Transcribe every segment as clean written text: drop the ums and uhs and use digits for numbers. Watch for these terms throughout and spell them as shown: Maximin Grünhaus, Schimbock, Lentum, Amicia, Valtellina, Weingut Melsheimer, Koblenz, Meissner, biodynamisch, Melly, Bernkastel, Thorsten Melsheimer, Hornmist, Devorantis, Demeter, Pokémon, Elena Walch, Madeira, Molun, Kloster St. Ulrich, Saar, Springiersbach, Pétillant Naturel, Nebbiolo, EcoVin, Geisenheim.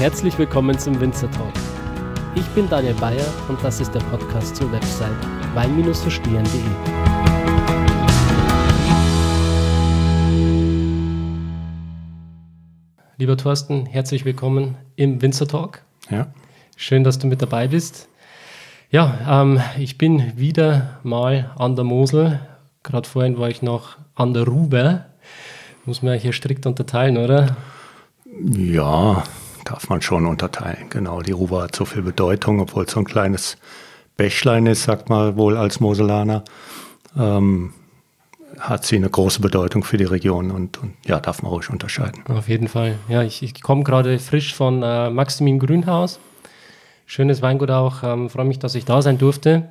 Herzlich willkommen zum Winzer Talk. Ich bin Daniel Bayer und das ist der Podcast zur Website Wein-Verstehen.de. Lieber Thorsten, herzlich willkommen im Winzer Talk. Ja. Schön, dass du mit dabei bist. Ja, ich bin wieder mal an der Mosel. Gerade vorhin war ich noch an der Ruwer. Muss man hier strikt unterteilen, oder? Ja. Darf man schon unterteilen. Genau, die Ruwer hat so viel Bedeutung, obwohl es so ein kleines Bächlein ist, sagt man wohl als Moselaner, hat sie eine große Bedeutung für die Region und ja, darf man ruhig unterscheiden. Auf jeden Fall. Ja, ich komme gerade frisch von Maximin Grünhaus. Schönes Weingut auch. Freue mich, dass ich da sein durfte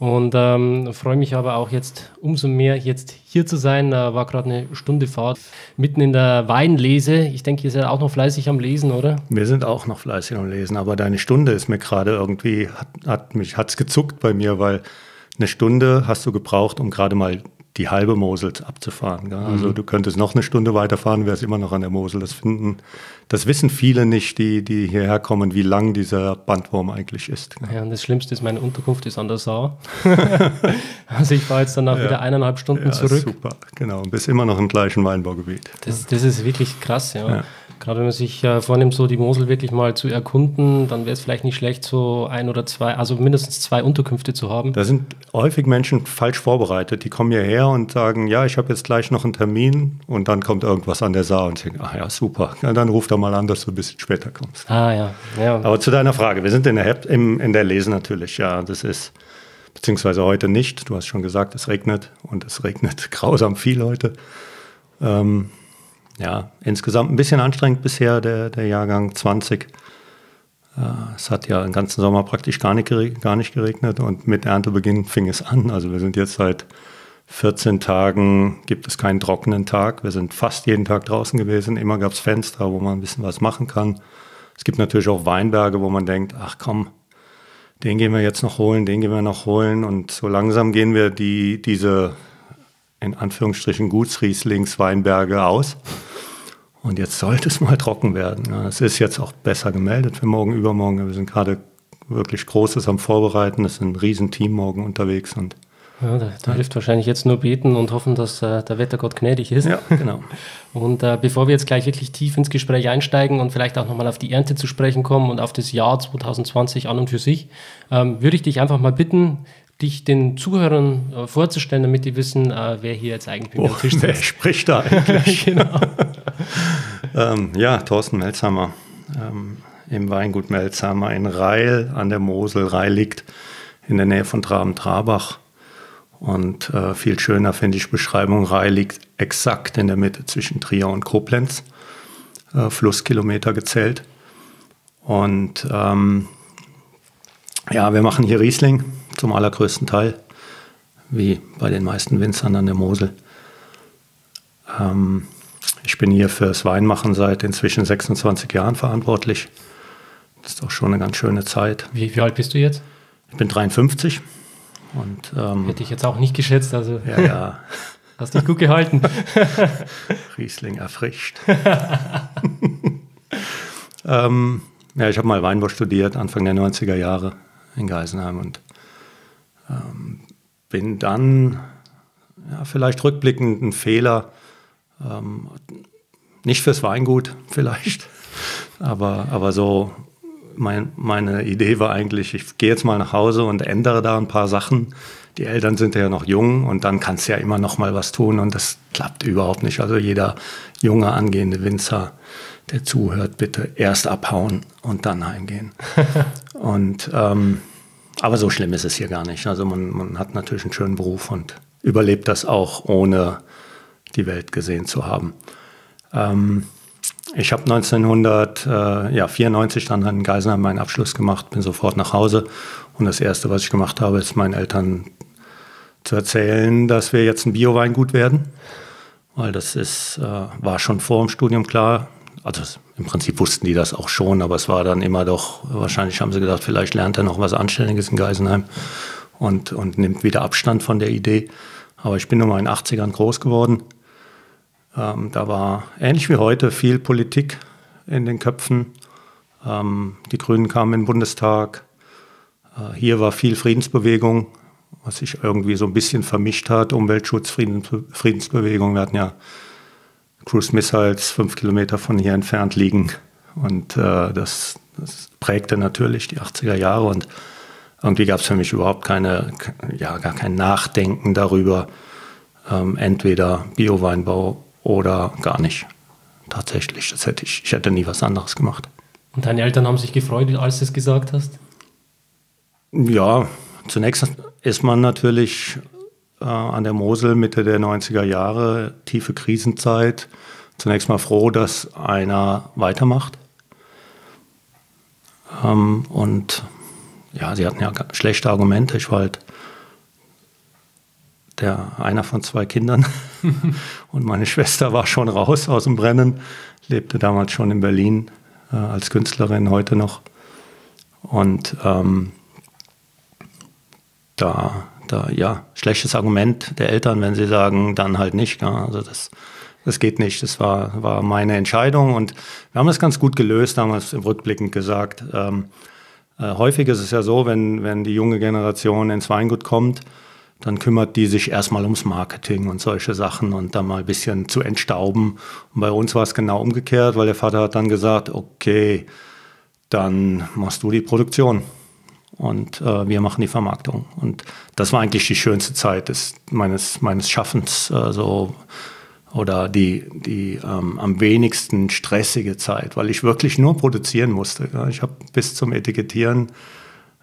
und freue mich aber auch jetzt umso mehr, jetzt hier zu sein. War gerade eine Stunde Fahrt mitten in der Weinlese. Ich denke, ihr seid auch noch fleißig am Lesen, oder? Wir sind auch noch fleißig am Lesen, aber deine Stunde ist mir gerade irgendwie, hat's gezuckt bei mir, weil eine Stunde hast du gebraucht, um gerade mal die halbe Mosel abzufahren. Gell? Also du könntest noch eine Stunde weiterfahren, wärst immer noch an der Mosel. Das wissen viele nicht, die hierher kommen, wie lang dieser Bandwurm eigentlich ist. Gell? Ja, und das Schlimmste ist, meine Unterkunft ist an der Saar. Also ich fahre jetzt danach wieder 1,5 Stunden zurück. Super, genau. Und bist immer noch im gleichen Weinbaugebiet. Das ist wirklich krass, ja. Gerade wenn man sich vornimmt, so die Mosel wirklich mal zu erkunden, dann wäre es vielleicht nicht schlecht, so ein oder zwei, also mindestens zwei Unterkünfte zu haben. Da sind häufig Menschen falsch vorbereitet. Die kommen hierher und sagen, ja, ich habe jetzt gleich noch einen Termin und dann kommt irgendwas an der Saar und denken, ach ja, super. Ja, dann ruf doch mal an, dass du ein bisschen später kommst. Ah ja. Aber zu deiner Frage, wir sind in der Lese natürlich, ja, das ist, beziehungsweise heute nicht. Du hast schon gesagt, es regnet und es regnet grausam viel heute. Ja, insgesamt ein bisschen anstrengend bisher, der Jahrgang 20. Es hat ja den ganzen Sommer praktisch gar nicht geregnet und mit Erntebeginn fing es an. Also wir sind jetzt seit 14 Tagen, gibt es keinen trockenen Tag. Wir sind fast jeden Tag draußen gewesen. Immer gab es Fenster, wo man ein bisschen was machen kann. Es gibt natürlich auch Weinberge, wo man denkt, ach komm, den gehen wir jetzt noch holen, den gehen wir noch holen. Und so langsam gehen wir diese in Anführungsstrichen Gutsrieslings Weinberge aus. Und jetzt sollte es mal trocken werden. Es ist jetzt auch besser gemeldet für morgen, übermorgen. Wir sind gerade wirklich Großes am Vorbereiten. Es ist ein Riesenteam morgen unterwegs. Und ja, da hilft wahrscheinlich jetzt nur beten und hoffen, dass der Wettergott gnädig ist. Ja, genau. Und bevor wir jetzt gleich wirklich tief ins Gespräch einsteigen und vielleicht auch nochmal auf die Ernte zu sprechen kommen und auf das Jahr 2020 an und für sich, würde ich dich einfach mal bitten, dich den Zuhörern vorzustellen, damit die wissen, wer hier jetzt eigentlich am Tisch sitzt. Wer spricht da eigentlich? Genau. Ja, Thorsten Melsheimer, im Weingut Melsheimer in Reil an der Mosel. Reil liegt in der Nähe von Traben-Trarbach und viel schöner finde ich Beschreibung, Reil liegt exakt in der Mitte zwischen Trier und Koblenz, Flusskilometer gezählt. Und ja, wir machen hier Riesling. Zum allergrößten Teil, wie bei den meisten Winzern an der Mosel. Ich bin hier fürs Weinmachen seit inzwischen 26 Jahren verantwortlich. Das ist auch schon eine ganz schöne Zeit. Wie alt bist du jetzt? Ich bin 53. Und, hätte ich jetzt auch nicht geschätzt. Also. Ja. Hast dich gut gehalten. Riesling erfrischt. Ja, ich habe mal Weinbau studiert, Anfang der 90er Jahre in Geisenheim und bin dann vielleicht rückblickend ein Fehler, nicht fürs Weingut vielleicht, aber so meine Idee war eigentlich, ich gehe jetzt mal nach Hause und ändere da ein paar Sachen. Die Eltern sind ja noch jung und dann kannst du ja immer noch mal was tun und das klappt überhaupt nicht. Also jeder junge angehende Winzer, der zuhört, bitte erst abhauen und dann heimgehen. Und aber so schlimm ist es hier gar nicht. Also man hat natürlich einen schönen Beruf und überlebt das auch, ohne die Welt gesehen zu haben. Ich habe 1994 dann in Geisenheim meinen Abschluss gemacht, bin sofort nach Hause. Und das Erste, was ich gemacht habe, ist meinen Eltern zu erzählen, dass wir jetzt ein Bio-Weingut werden. weil das ist, war schon vor dem Studium klar. Also im Prinzip wussten die das auch schon, aber es war dann immer doch, wahrscheinlich haben sie gedacht, vielleicht lernt er noch was Anständiges in Geisenheim und nimmt wieder Abstand von der Idee. Aber ich bin nun mal in den 80ern groß geworden. Da war ähnlich wie heute viel Politik in den Köpfen. Die Grünen kamen in den Bundestag. Hier war viel Friedensbewegung, was sich irgendwie so ein bisschen vermischt hat. Umweltschutz, Friedensbewegung. Wir hatten ja Cruise Missiles 5 Kilometer von hier entfernt liegen. Und das prägte natürlich die 80er Jahre. Und irgendwie gab es für mich überhaupt gar kein Nachdenken darüber, entweder Bio-Weinbau oder gar nicht. Tatsächlich, ich hätte nie was anderes gemacht. Und deine Eltern haben sich gefreut, als du es gesagt hast? Ja, zunächst ist man natürlich an der Mosel Mitte der 90er Jahre, tiefe Krisenzeit, zunächst mal froh, dass einer weitermacht. Und ja, sie hatten ja schlechte Argumente. Ich war halt einer von 2 Kindern und meine Schwester war schon raus aus dem Brennen, lebte damals schon in Berlin als Künstlerin, heute noch. Und ja, schlechtes Argument der Eltern, wenn sie sagen, dann halt nicht. Ja, also das geht nicht, das war meine Entscheidung und wir haben das ganz gut gelöst, damals im Rückblickend gesagt. Häufig ist es ja so, wenn die junge Generation ins Weingut kommt, dann kümmert die sich erstmal ums Marketing und solche Sachen und dann mal ein bisschen zu entstauben. Und bei uns war es genau umgekehrt, weil der Vater hat dann gesagt, okay, dann machst du die Produktion und wir machen die Vermarktung. Und das war eigentlich die schönste Zeit meines Schaffens, oder die am wenigsten stressige Zeit, weil ich wirklich nur produzieren musste. Ja. Ich habe bis zum Etikettieren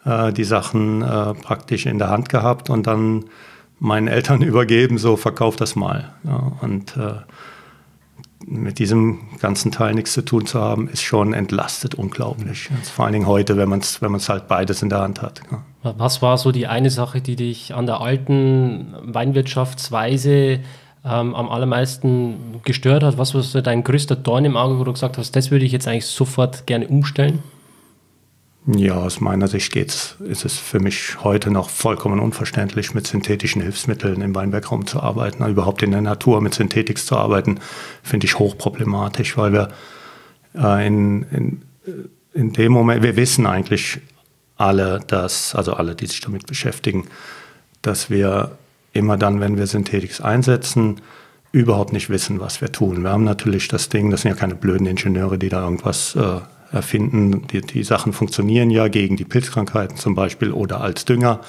die Sachen praktisch in der Hand gehabt und dann meinen Eltern übergeben, so verkauf das mal. Ja, und mit diesem ganzen Teil nichts zu tun zu haben, ist schon entlastet unglaublich. Also vor allen Dingen heute, wenn man es halt beides in der Hand hat. Ja. Was war so die eine Sache, die dich an der alten Weinwirtschaftsweise am allermeisten gestört hat? Was war so dein größter Dorn im Auge, wo du gesagt hast, das würde ich jetzt eigentlich sofort gerne umstellen? Ja, aus meiner Sicht ist es für mich heute noch vollkommen unverständlich, mit synthetischen Hilfsmitteln im Weinbergraum zu arbeiten. Überhaupt in der Natur mit Synthetik zu arbeiten, finde ich hochproblematisch, weil wir in dem Moment, wir wissen eigentlich alle, also alle, die sich damit beschäftigen, dass wir immer dann, wenn wir Synthetics einsetzen, überhaupt nicht wissen, was wir tun. Wir haben natürlich das Ding, das sind ja keine blöden Ingenieure, die da irgendwas erfinden. Die Sachen funktionieren ja gegen die Pilzkrankheiten zum Beispiel oder als Dünger.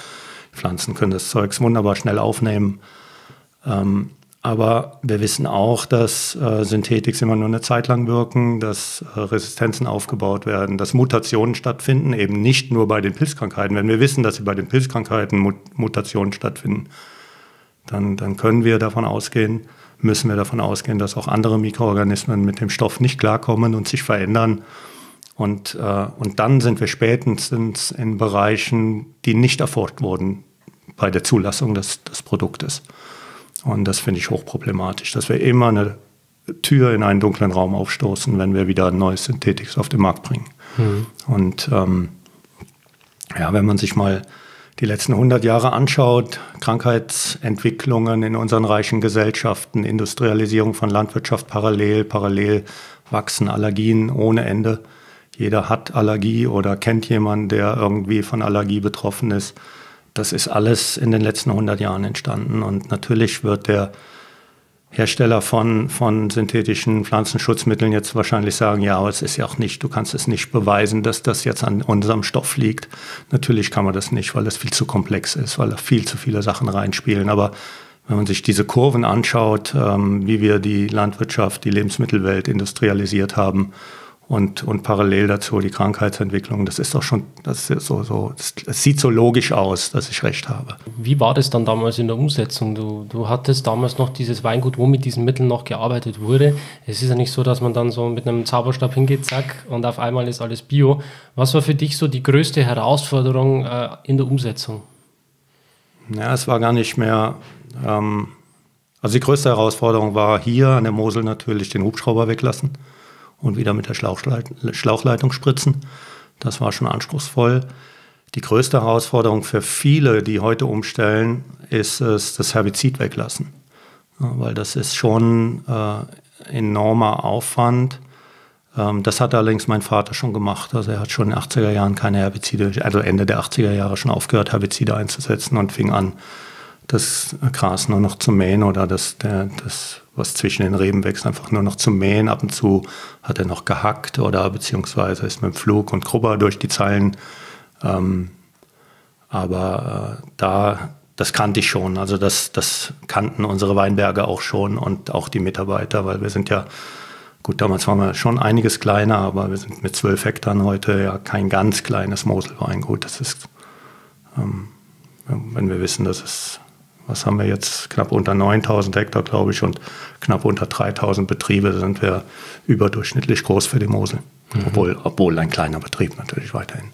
Pflanzen können das Zeugs wunderbar schnell aufnehmen. Aber wir wissen auch, dass Synthetics immer nur eine Zeit lang wirken, dass Resistenzen aufgebaut werden, dass Mutationen stattfinden, eben nicht nur bei den Pilzkrankheiten. Wenn wir wissen, dass bei den Pilzkrankheiten Mutationen stattfinden, dann müssen wir davon ausgehen, dass auch andere Mikroorganismen mit dem Stoff nicht klarkommen und sich verändern. Und dann sind wir spätestens in Bereichen, die nicht erforscht wurden bei der Zulassung des Produktes. Und das finde ich hochproblematisch, dass wir immer eine Tür in einen dunklen Raum aufstoßen, wenn wir wieder ein neues Synthetics auf den Markt bringen. Mhm. Und ja, wenn man sich mal die letzten 100 Jahre anschaut, Krankheitsentwicklungen in unseren reichen Gesellschaften, Industrialisierung von Landwirtschaft parallel wachsen Allergien ohne Ende. Jeder hat Allergie oder kennt jemanden, der irgendwie von Allergie betroffen ist. Das ist alles in den letzten 100 Jahren entstanden und natürlich wird der Hersteller von synthetischen Pflanzenschutzmitteln jetzt wahrscheinlich sagen, ja, aber es ist ja auch nicht, du kannst es nicht beweisen, dass das jetzt an unserem Stoff liegt. Natürlich kann man das nicht, weil das viel zu komplex ist, weil da viel zu viele Sachen reinspielen. Aber wenn man sich diese Kurven anschaut, wie wir die Landwirtschaft, die Lebensmittelwelt industrialisiert haben und parallel dazu die Krankheitsentwicklung, das ist doch schon, das sieht so logisch aus, dass ich recht habe. Wie war das dann damals in der Umsetzung? Du hattest damals noch dieses Weingut, wo mit diesen Mitteln noch gearbeitet wurde. Es ist ja nicht so, dass man dann so mit einem Zauberstab hingeht, zack, und auf einmal ist alles Bio. Was war für dich so die größte Herausforderung in der Umsetzung? Ja, es war gar nicht mehr Also die größte Herausforderung war hier an der Mosel natürlich den Hubschrauber weglassen und wieder mit der Schlauchleitung spritzen. Das war schon anspruchsvoll. Die größte Herausforderung für viele, die heute umstellen, ist es das Herbizid weglassen. Weil das ist schon enormer Aufwand. Das hat allerdings mein Vater schon gemacht. Also er hat schon in den 80er Jahren keine Herbizide, also Ende der 80er Jahre schon aufgehört, Herbizide einzusetzen und fing an, das Gras nur noch zu mähen oder das, was zwischen den Reben wächst, einfach nur noch zu mähen. Ab und zu hat er noch gehackt oder beziehungsweise ist mit dem Flug und Grubber durch die Zeilen. Das kannte ich schon. Also das kannten unsere Weinberge auch schon und auch die Mitarbeiter, weil wir sind ja, gut, damals waren wir schon einiges kleiner, aber wir sind mit 12 Hektar heute ja kein ganz kleines Moselweingut. Das ist, wenn wir wissen, dass es, was haben wir jetzt, knapp unter 9.000 Hektar, glaube ich, und knapp unter 3.000 Betriebe, sind wir überdurchschnittlich groß für die Mosel. Mhm. Obwohl ein kleiner Betrieb natürlich weiterhin.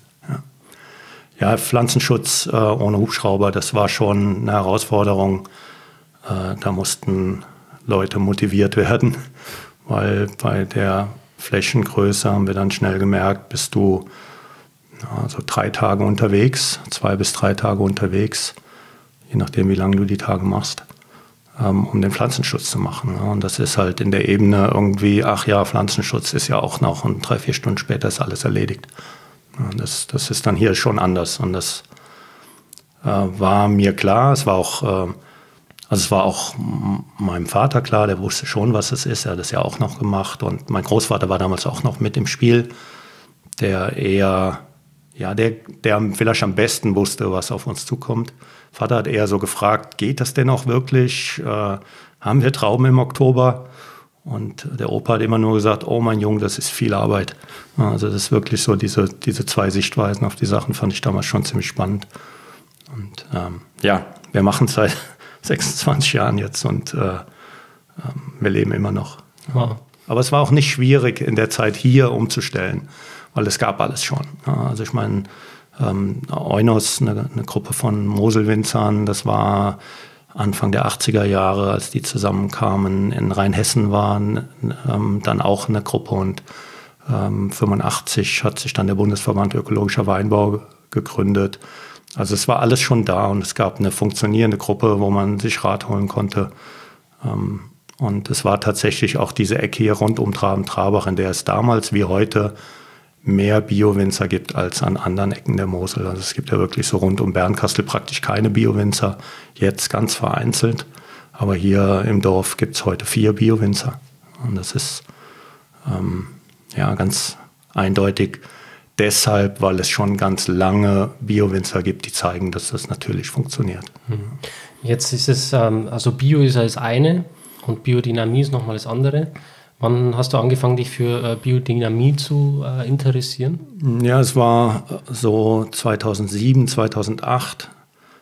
Ja, Pflanzenschutz ohne Hubschrauber, das war schon eine Herausforderung. Da mussten Leute motiviert werden, weil bei der Flächengröße haben wir dann schnell gemerkt, bist du so 3 Tage unterwegs, 2 bis 3 Tage unterwegs, je nachdem wie lange du die Tage machst, um den Pflanzenschutz zu machen. Und das ist halt in der Ebene irgendwie, ach ja, Pflanzenschutz ist ja auch noch und 3-4 Stunden später ist alles erledigt. Das ist dann hier schon anders und das war mir klar. Es war auch, es war auch meinem Vater klar, der wusste schon, was es ist. Er hat das ja auch noch gemacht und mein Großvater war damals auch noch mit im Spiel, der eher, ja, der vielleicht am besten wusste, was auf uns zukommt. Vater hat eher so gefragt, geht das denn auch wirklich? Haben wir Trauben im Oktober? Und der Opa hat immer nur gesagt, oh mein Junge, das ist viel Arbeit. Also das ist wirklich so, diese 2 Sichtweisen auf die Sachen fand ich damals schon ziemlich spannend. Und ja, wir machen es seit 26 Jahren jetzt und wir leben immer noch. Wow. Aber es war auch nicht schwierig in der Zeit hier umzustellen, weil es gab alles schon. Also ich meine, Eunos, eine Gruppe von Moselwinzern, das war Anfang der 80er Jahre, als die zusammenkamen, in Rheinhessen waren dann auch eine Gruppe und 85 hat sich dann der Bundesverband Ökologischer Weinbau gegründet. Also es war alles schon da und es gab eine funktionierende Gruppe, wo man sich Rat holen konnte. Und es war tatsächlich auch diese Ecke hier rund um Traben-Trarbach, in der es damals wie heute mehr Biowinzer gibt als an anderen Ecken der Mosel. Also es gibt ja wirklich so rund um Bernkastel praktisch keine Biowinzer, jetzt ganz vereinzelt. Aber hier im Dorf gibt es heute 4 Biowinzer. Und das ist ja ganz eindeutig deshalb, weil es schon ganz lange Biowinzer gibt, die zeigen, dass das natürlich funktioniert. Jetzt ist es, also Bio ist das eine und Biodynamie ist nochmal das andere. Wann hast du angefangen, dich für Biodynamie zu interessieren? Ja, es war so 2007, 2008.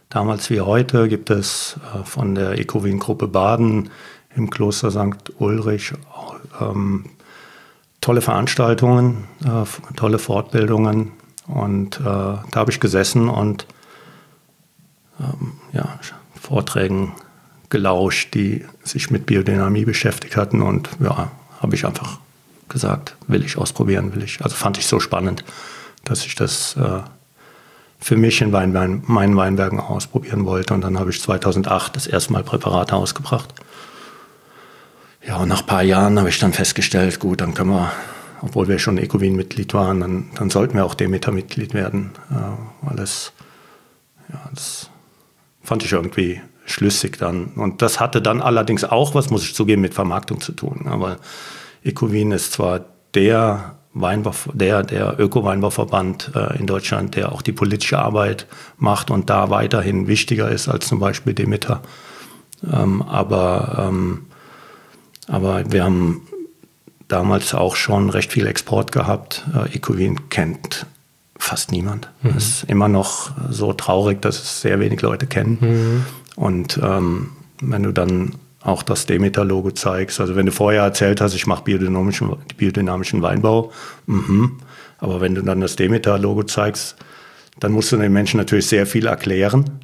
Damals wie heute gibt es von der EcoVin-Gruppe Baden im Kloster St. Ulrich tolle Veranstaltungen, tolle Fortbildungen. Und da habe ich gesessen und ja, Vorträgen gelauscht, die sich mit Biodynamie beschäftigt hatten. Und ja, habe ich einfach gesagt, will ich ausprobieren, will ich. Also fand ich so spannend, dass ich das für mich in meinen Weinbergen ausprobieren wollte. Und dann habe ich 2008 das erste Mal Präparate ausgebracht. Ja, und nach ein paar Jahren habe ich dann festgestellt, gut, dann können wir, obwohl wir schon EcoVin-Mitglied waren, dann sollten wir auch Demeter-Mitglied werden. Weil es, ja, das fand ich irgendwie schlüssig dann. Und das hatte dann allerdings auch, was muss ich zugeben, mit Vermarktung zu tun. Aber EcoVin ist zwar der Öko-Weinbauverband in Deutschland, der auch die politische Arbeit macht und da weiterhin wichtiger ist als zum Beispiel Demeter. Aber wir haben damals auch schon recht viel Export gehabt. EcoVin kennt fast niemand. Mhm. Das ist immer noch so traurig, dass es sehr wenig Leute kennen. Mhm. Und wenn du dann auch das Demeter-Logo zeigst, also wenn du vorher erzählt hast, ich mache biodynamischen Weinbau, aber wenn du dann das Demeter-Logo zeigst, dann musst du den Menschen natürlich sehr viel erklären,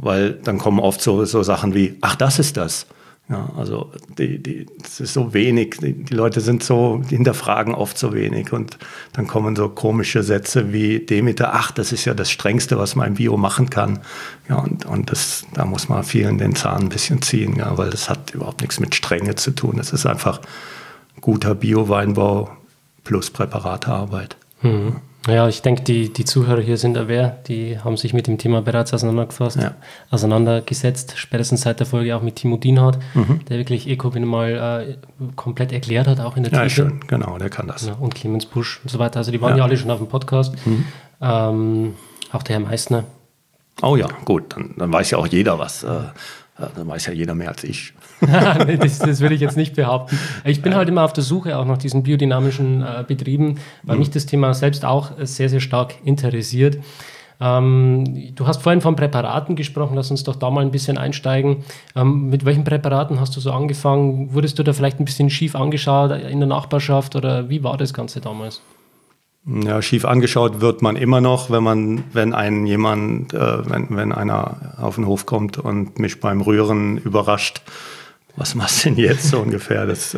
weil dann kommen oft so Sachen wie, ach, das ist das. Ja, also das ist so wenig, die Leute sind so, die hinterfragen oft so wenig, und dann kommen so komische Sätze wie Demeter, ach, das ist ja das Strengste, was man im Bio machen kann. Ja, und das, da muss man vielen den Zahn ein bisschen ziehen, ja, weil das hat überhaupt nichts mit Strenge zu tun. Das ist einfach guter Bio-Weinbau plus Präparatearbeit. Hm. Ja, ich denke, die Zuhörer hier sind aware, die haben sich mit dem Thema bereits auseinandergesetzt, spätestens seit der Folge auch mit Timo Dienhart, der wirklich EcoVin mal komplett erklärt hat, auch in der Tiefe. Ja, schön, genau, der kann das. Ja, und Clemens Busch und so weiter, also die waren ja alle schon auf dem Podcast, auch der Herr Meissner. Oh ja, gut, dann weiß ja auch jeder was. Dann weiß ja jeder mehr als ich. das will ich jetzt nicht behaupten. Ich bin halt immer auf der Suche auch nach diesen biodynamischen Betrieben, weil mich das Thema selbst auch sehr, sehr stark interessiert. Du hast vorhin von Präparaten gesprochen, lass uns doch da mal ein bisschen einsteigen. Mit welchen Präparaten hast du so angefangen? Wurdest du da vielleicht ein bisschen schief angeschaut in der Nachbarschaft, oder wie war das Ganze damals? Ja, schief angeschaut wird man immer noch, wenn einer auf den Hof kommt und mich beim Rühren überrascht. Was machst du denn jetzt so ungefähr? Das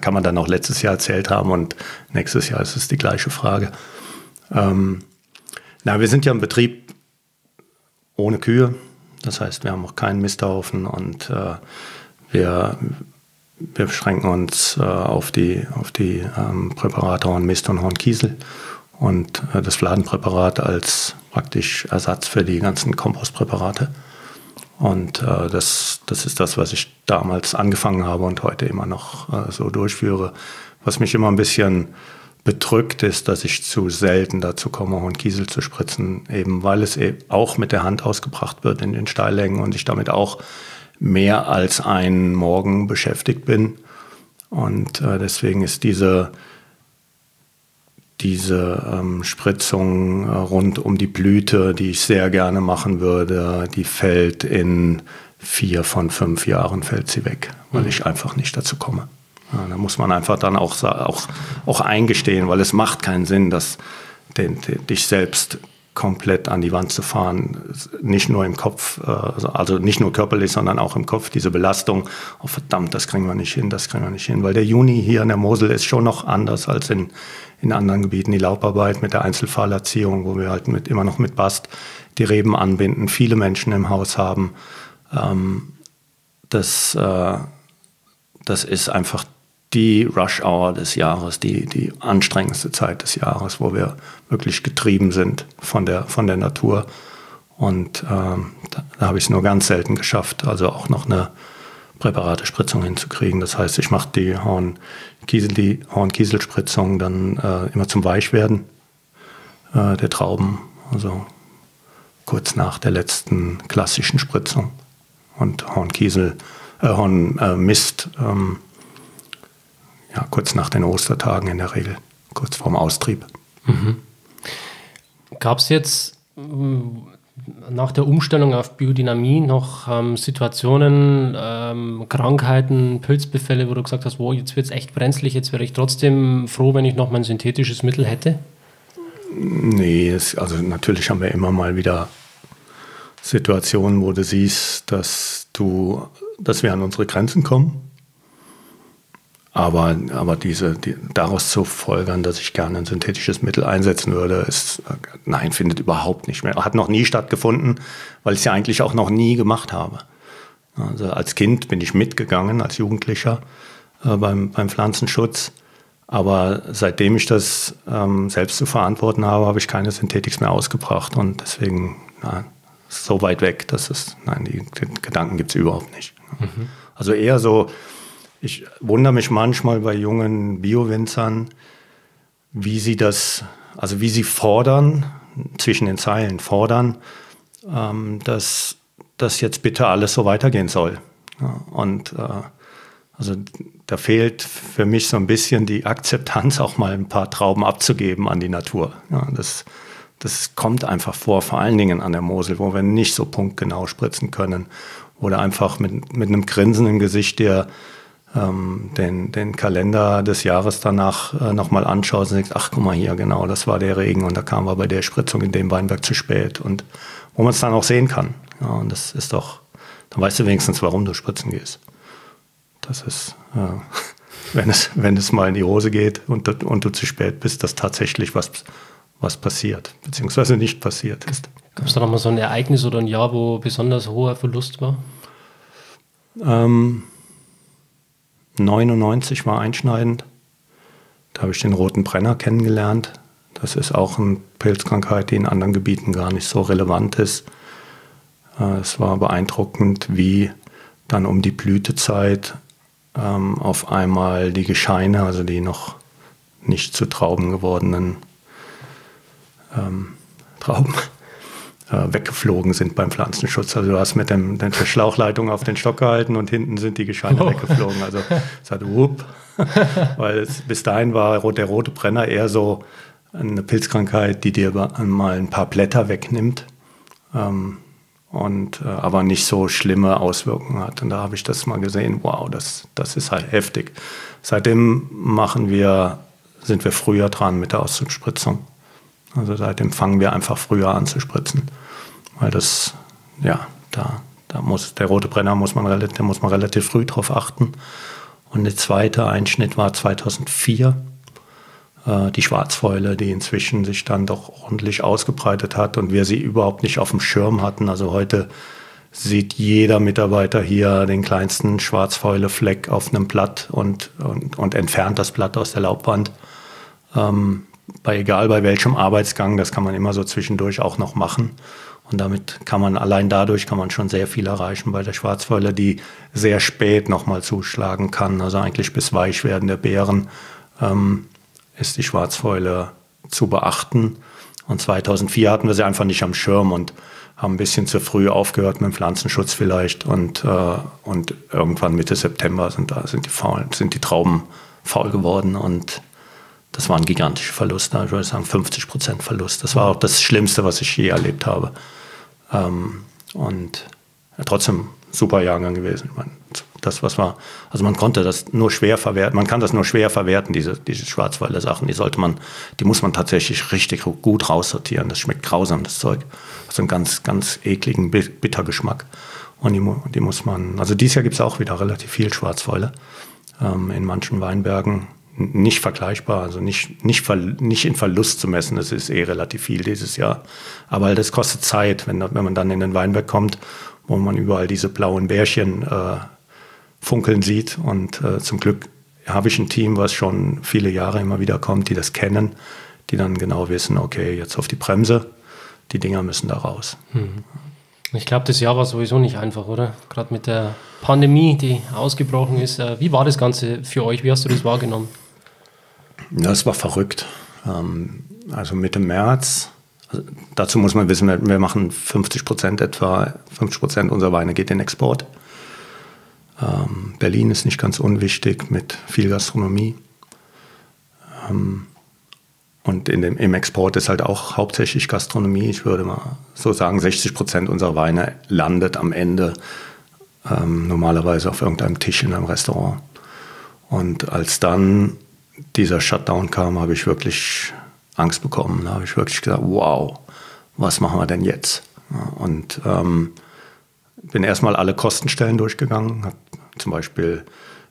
kann man dann auch letztes Jahr erzählt haben, und nächstes Jahr ist es die gleiche Frage. Wir sind ja ein Betrieb ohne Kühe. Das heißt, wir haben auch keinen Misthaufen, und wir beschränken uns auf die Präparate Hornmist und Hornkiesel und das Fladenpräparat als praktisch Ersatz für die ganzen Kompostpräparate. Und das ist das, was ich damals angefangen habe und heute immer noch so durchführe. Was mich immer ein bisschen bedrückt, ist, dass ich zu selten dazu komme, Hornkiesel zu spritzen, eben weil es eben auch mit der Hand ausgebracht wird in den Steillängen und ich damit auch mehr als einen Morgen beschäftigt bin. Und deswegen ist diese Spritzung rund um die Blüte, die ich sehr gerne machen würde, die fällt in 4 von 5 Jahren fällt sie weg, weil ich einfach nicht dazu komme. Ja, da muss man einfach dann auch eingestehen, weil es macht keinen Sinn, dass dich selbst komplett an die Wand zu fahren, nicht nur im Kopf, also nicht nur körperlich, sondern auch im Kopf, diese Belastung, oh verdammt, das kriegen wir nicht hin, weil der Juni hier in der Mosel ist schon noch anders als in anderen Gebieten, die Laubarbeit mit der Einzelfallerziehung, wo wir halt immer noch mit Bast die Reben anbinden, viele Menschen im Haus haben, das ist einfach die Rush Hour des Jahres, die anstrengendste Zeit des Jahres, wo wir wirklich getrieben sind von der Natur. Und da habe ich es nur ganz selten geschafft, also auch noch eine Präparatespritzung hinzukriegen. Das heißt, ich mache die Hornkieselspritzung dann immer zum Weichwerden der Trauben, also kurz nach der letzten klassischen Spritzung. Und Hornmist kurz nach den Ostertagen in der Regel, kurz vorm Austrieb. Mhm. Gab es jetzt nach der Umstellung auf Biodynamie noch Situationen, Krankheiten, Pilzbefälle, wo du gesagt hast, wow, jetzt wird es echt brenzlig, jetzt wäre ich trotzdem froh, wenn ich noch mein synthetisches Mittel hätte? Nee, also natürlich haben wir immer mal wieder Situationen, wo du siehst, dass wir an unsere Grenzen kommen. Aber daraus zu folgern, dass ich gerne ein synthetisches Mittel einsetzen würde, findet überhaupt nicht mehr. Hat noch nie stattgefunden, weil ich es ja eigentlich auch noch nie gemacht habe. Also als Kind bin ich mitgegangen, als Jugendlicher beim Pflanzenschutz. Aber seitdem ich das selbst zu verantworten habe, habe ich keine Synthetiks mehr ausgebracht. Und deswegen, so weit weg, die Gedanken gibt es überhaupt nicht. Mhm. Also eher so. Ich wundere mich manchmal bei jungen Bio-Winzern, wie sie fordern, zwischen den Zeilen fordern, dass das jetzt bitte alles so weitergehen soll. Ja, und da fehlt für mich so ein bisschen die Akzeptanz, auch mal ein paar Trauben abzugeben an die Natur. Ja, das kommt einfach vor, vor allen Dingen an der Mosel, wo wir nicht so punktgenau spritzen können. Oder einfach mit einem Grinsen im Gesicht den Kalender des Jahres danach nochmal anschaust und denkst, ach guck mal hier, genau, das war der Regen und da kamen wir bei der Spritzung in dem Weinberg zu spät, und wo man es dann auch sehen kann. Ja, und das ist doch, dann weißt du wenigstens, warum du spritzen gehst. Das ist, wenn es mal in die Hose geht und du zu spät bist, dass tatsächlich was passiert, beziehungsweise nicht passiert ist. Gab es da nochmal so ein Ereignis oder ein Jahr, wo besonders hoher Verlust war? 99 war einschneidend. Da habe ich den Roten Brenner kennengelernt. Das ist auch eine Pilzkrankheit, die in anderen Gebieten gar nicht so relevant ist. Es war beeindruckend, wie dann um die Blütezeit auf einmal die Gescheine, also die noch nicht zu Trauben gewordenen Trauben, weggeflogen sind beim Pflanzenschutz. Also du hast mit der Schlauchleitung auf den Stock gehalten und hinten sind die Gescheine weggeflogen. Also es hat wupp. Weil bis dahin war der Rote Brenner eher so eine Pilzkrankheit, die dir mal ein paar Blätter wegnimmt, aber nicht so schlimme Auswirkungen hat. Und da habe ich das mal gesehen, wow, das ist halt heftig. Seitdem sind wir früher dran mit der Ausspritzung. Also seitdem fangen wir einfach früher an zu spritzen, weil das, ja, der rote Brenner muss man relativ früh drauf achten. Und der zweite Einschnitt war 2004, die Schwarzfäule, die inzwischen sich dann doch ordentlich ausgebreitet hat und wir sie überhaupt nicht auf dem Schirm hatten. Also heute sieht jeder Mitarbeiter hier den kleinsten Schwarzfäulefleck auf einem Blatt und entfernt das Blatt aus der Laubwand. Egal bei welchem Arbeitsgang, das kann man immer so zwischendurch auch noch machen. Und damit allein dadurch kann man schon sehr viel erreichen bei der Schwarzfäule, die sehr spät nochmal zuschlagen kann. Also eigentlich bis Weichwerden der Beeren ist die Schwarzfäule zu beachten. Und 2004 hatten wir sie einfach nicht am Schirm und haben ein bisschen zu früh aufgehört mit dem Pflanzenschutz vielleicht. Und irgendwann Mitte September sind die Trauben faul geworden und das war ein gigantischer Verlust, ich würde sagen 50% Verlust. Das war auch das Schlimmste, was ich je erlebt habe. Und ja, trotzdem super Jahrgang gewesen. Ich meine, man konnte das nur schwer verwerten. Man kann das nur schwer verwerten, diese Schwarzwälder Sachen. Die muss man tatsächlich richtig gut raussortieren. Das schmeckt grausam, das Zeug. Also einen ganz, ganz ekligen Bittergeschmack. Und die muss man. Also dieses Jahr gibt es auch wieder relativ viel Schwarzfäule in manchen Weinbergen. Nicht vergleichbar, also nicht in Verlust zu messen, das ist eh relativ viel dieses Jahr. Aber das kostet Zeit, wenn man dann in den Weinberg kommt, wo man überall diese blauen Bärchen funkeln sieht. Und zum Glück habe ich ein Team, was schon viele Jahre immer wieder kommt, die das kennen, die dann genau wissen, okay, jetzt auf die Bremse, die Dinger müssen da raus. Mhm. Ich glaube, das Jahr war sowieso nicht einfach, oder? Gerade mit der Pandemie, die ausgebrochen ist. Wie war das Ganze für euch? Wie hast du das wahrgenommen? Das war verrückt. Also Mitte März, dazu muss man wissen, wir machen 50% unserer Weine geht in Export. Berlin ist nicht ganz unwichtig mit viel Gastronomie. Und im Export ist halt auch hauptsächlich Gastronomie. Ich würde mal so sagen, 60% unserer Weine landet am Ende normalerweise auf irgendeinem Tisch in einem Restaurant. Und als dann dieser Shutdown kam, habe ich wirklich Angst bekommen. Da habe ich wirklich gesagt, wow, was machen wir denn jetzt? Und bin erstmal alle Kostenstellen durchgegangen. Zum Beispiel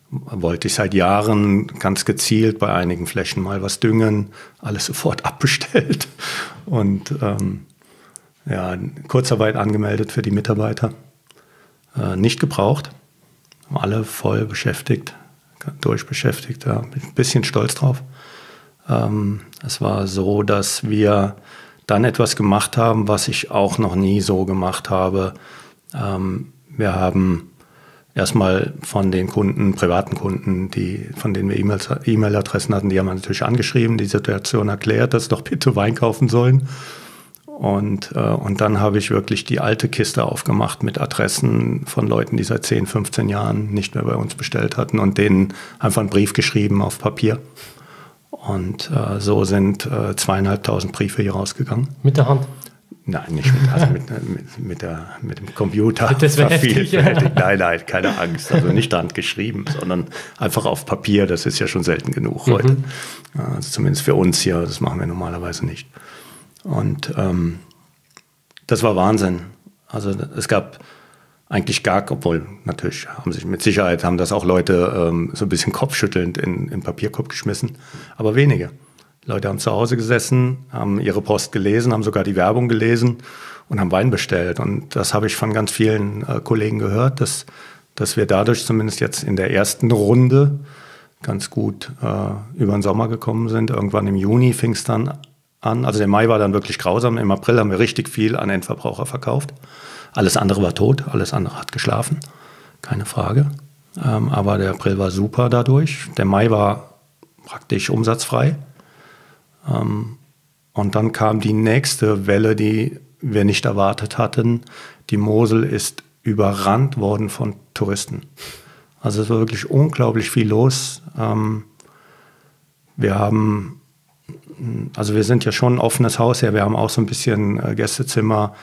wollte ich seit Jahren ganz gezielt bei einigen Flächen mal was düngen, alles sofort abbestellt und Kurzarbeit angemeldet für die Mitarbeiter. Nicht gebraucht, haben alle voll beschäftigt, durchbeschäftigt, da bin ich ein bisschen stolz drauf. Es war so, dass wir dann etwas gemacht haben, was ich auch noch nie so gemacht habe. Wir haben erstmal von den Kunden, privaten Kunden, von denen wir E-Mail-Adressen hatten, die haben wir natürlich angeschrieben, die Situation erklärt, dass sie doch bitte Wein kaufen sollen. Und dann habe ich wirklich die alte Kiste aufgemacht mit Adressen von Leuten, die seit 10, 15 Jahren nicht mehr bei uns bestellt hatten und denen einfach einen Brief geschrieben auf Papier. Und so sind 2500 Briefe hier rausgegangen. Mit der Hand? Nein, nicht mit, also mit dem Computer. Das wäre heftig. Nein, keine Angst. Also nicht handgeschrieben, sondern einfach auf Papier. Das ist ja schon selten genug heute. Also zumindest für uns hier, das machen wir normalerweise nicht. Und das war Wahnsinn. Also es gab eigentlich gar, obwohl natürlich haben sich mit Sicherheit haben das auch Leute so ein bisschen kopfschüttelnd in den Papierkorb geschmissen, aber wenige. Leute haben zu Hause gesessen, haben ihre Post gelesen, haben sogar die Werbung gelesen und haben Wein bestellt. Und das habe ich von ganz vielen Kollegen gehört, dass wir dadurch zumindest jetzt in der ersten Runde ganz gut über den Sommer gekommen sind. Irgendwann im Juni fing es dann an. Also der Mai war dann wirklich grausam. Im April haben wir richtig viel an Endverbraucher verkauft. Alles andere war tot, alles andere hat geschlafen, keine Frage. Aber der April war super dadurch. Der Mai war praktisch umsatzfrei. Und dann kam die nächste Welle, die wir nicht erwartet hatten. Die Mosel ist überrannt worden von Touristen. Also es war wirklich unglaublich viel los. Wir sind ja schon ein offenes Haus hier. Wir haben auch so ein bisschen Gästezimmer,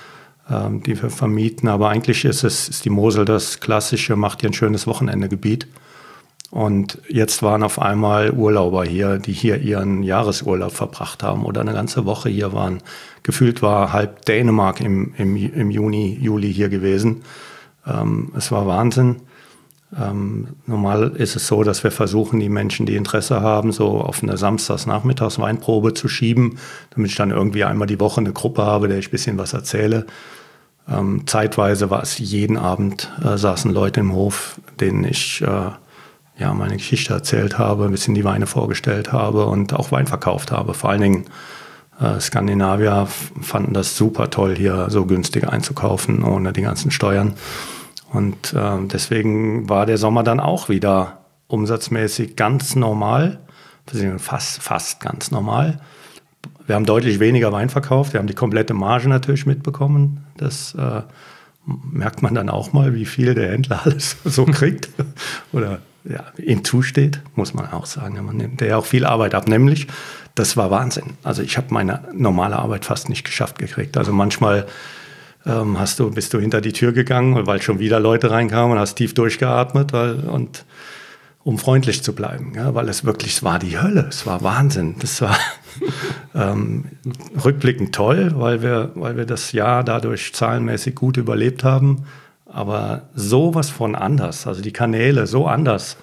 die wir vermieten. Aber eigentlich ist die Mosel das klassische, macht ihr ein schönes Wochenende-Gebiet. Und jetzt waren auf einmal Urlauber hier, die hier ihren Jahresurlaub verbracht haben oder eine ganze Woche hier waren. Gefühlt war halb Dänemark im Juni, Juli hier gewesen. Es war Wahnsinn. Normal ist es so, dass wir versuchen, die Menschen, die Interesse haben, so auf eine Samstagsnachmittagsweinprobe zu schieben, damit ich dann irgendwie einmal die Woche eine Gruppe habe, der ich ein bisschen was erzähle. Zeitweise war es jeden Abend, saßen Leute im Hof, denen ich meine Geschichte erzählt habe, ein bisschen die Weine vorgestellt habe und auch Wein verkauft habe. Vor allen Dingen Skandinavier fanden das super toll, hier so günstig einzukaufen, ohne die ganzen Steuern. Und deswegen war der Sommer dann auch wieder umsatzmäßig ganz normal, fast ganz normal. Wir haben deutlich weniger Wein verkauft, wir haben die komplette Marge natürlich mitbekommen, das merkt man dann auch mal, wie viel der Händler alles so kriegt oder ja, ihm zusteht, muss man auch sagen. Man nimmt ja auch viel Arbeit ab, nämlich das war Wahnsinn. Also ich habe meine normale Arbeit fast nicht geschafft gekriegt. Also manchmal bist du hinter die Tür gegangen, weil schon wieder Leute reinkamen und hast tief durchgeatmet, um freundlich zu bleiben. Ja, weil es war die Hölle, es war Wahnsinn. Das war rückblickend toll, weil wir das Jahr dadurch zahlenmäßig gut überlebt haben. Aber sowas von anders, also die Kanäle so anders,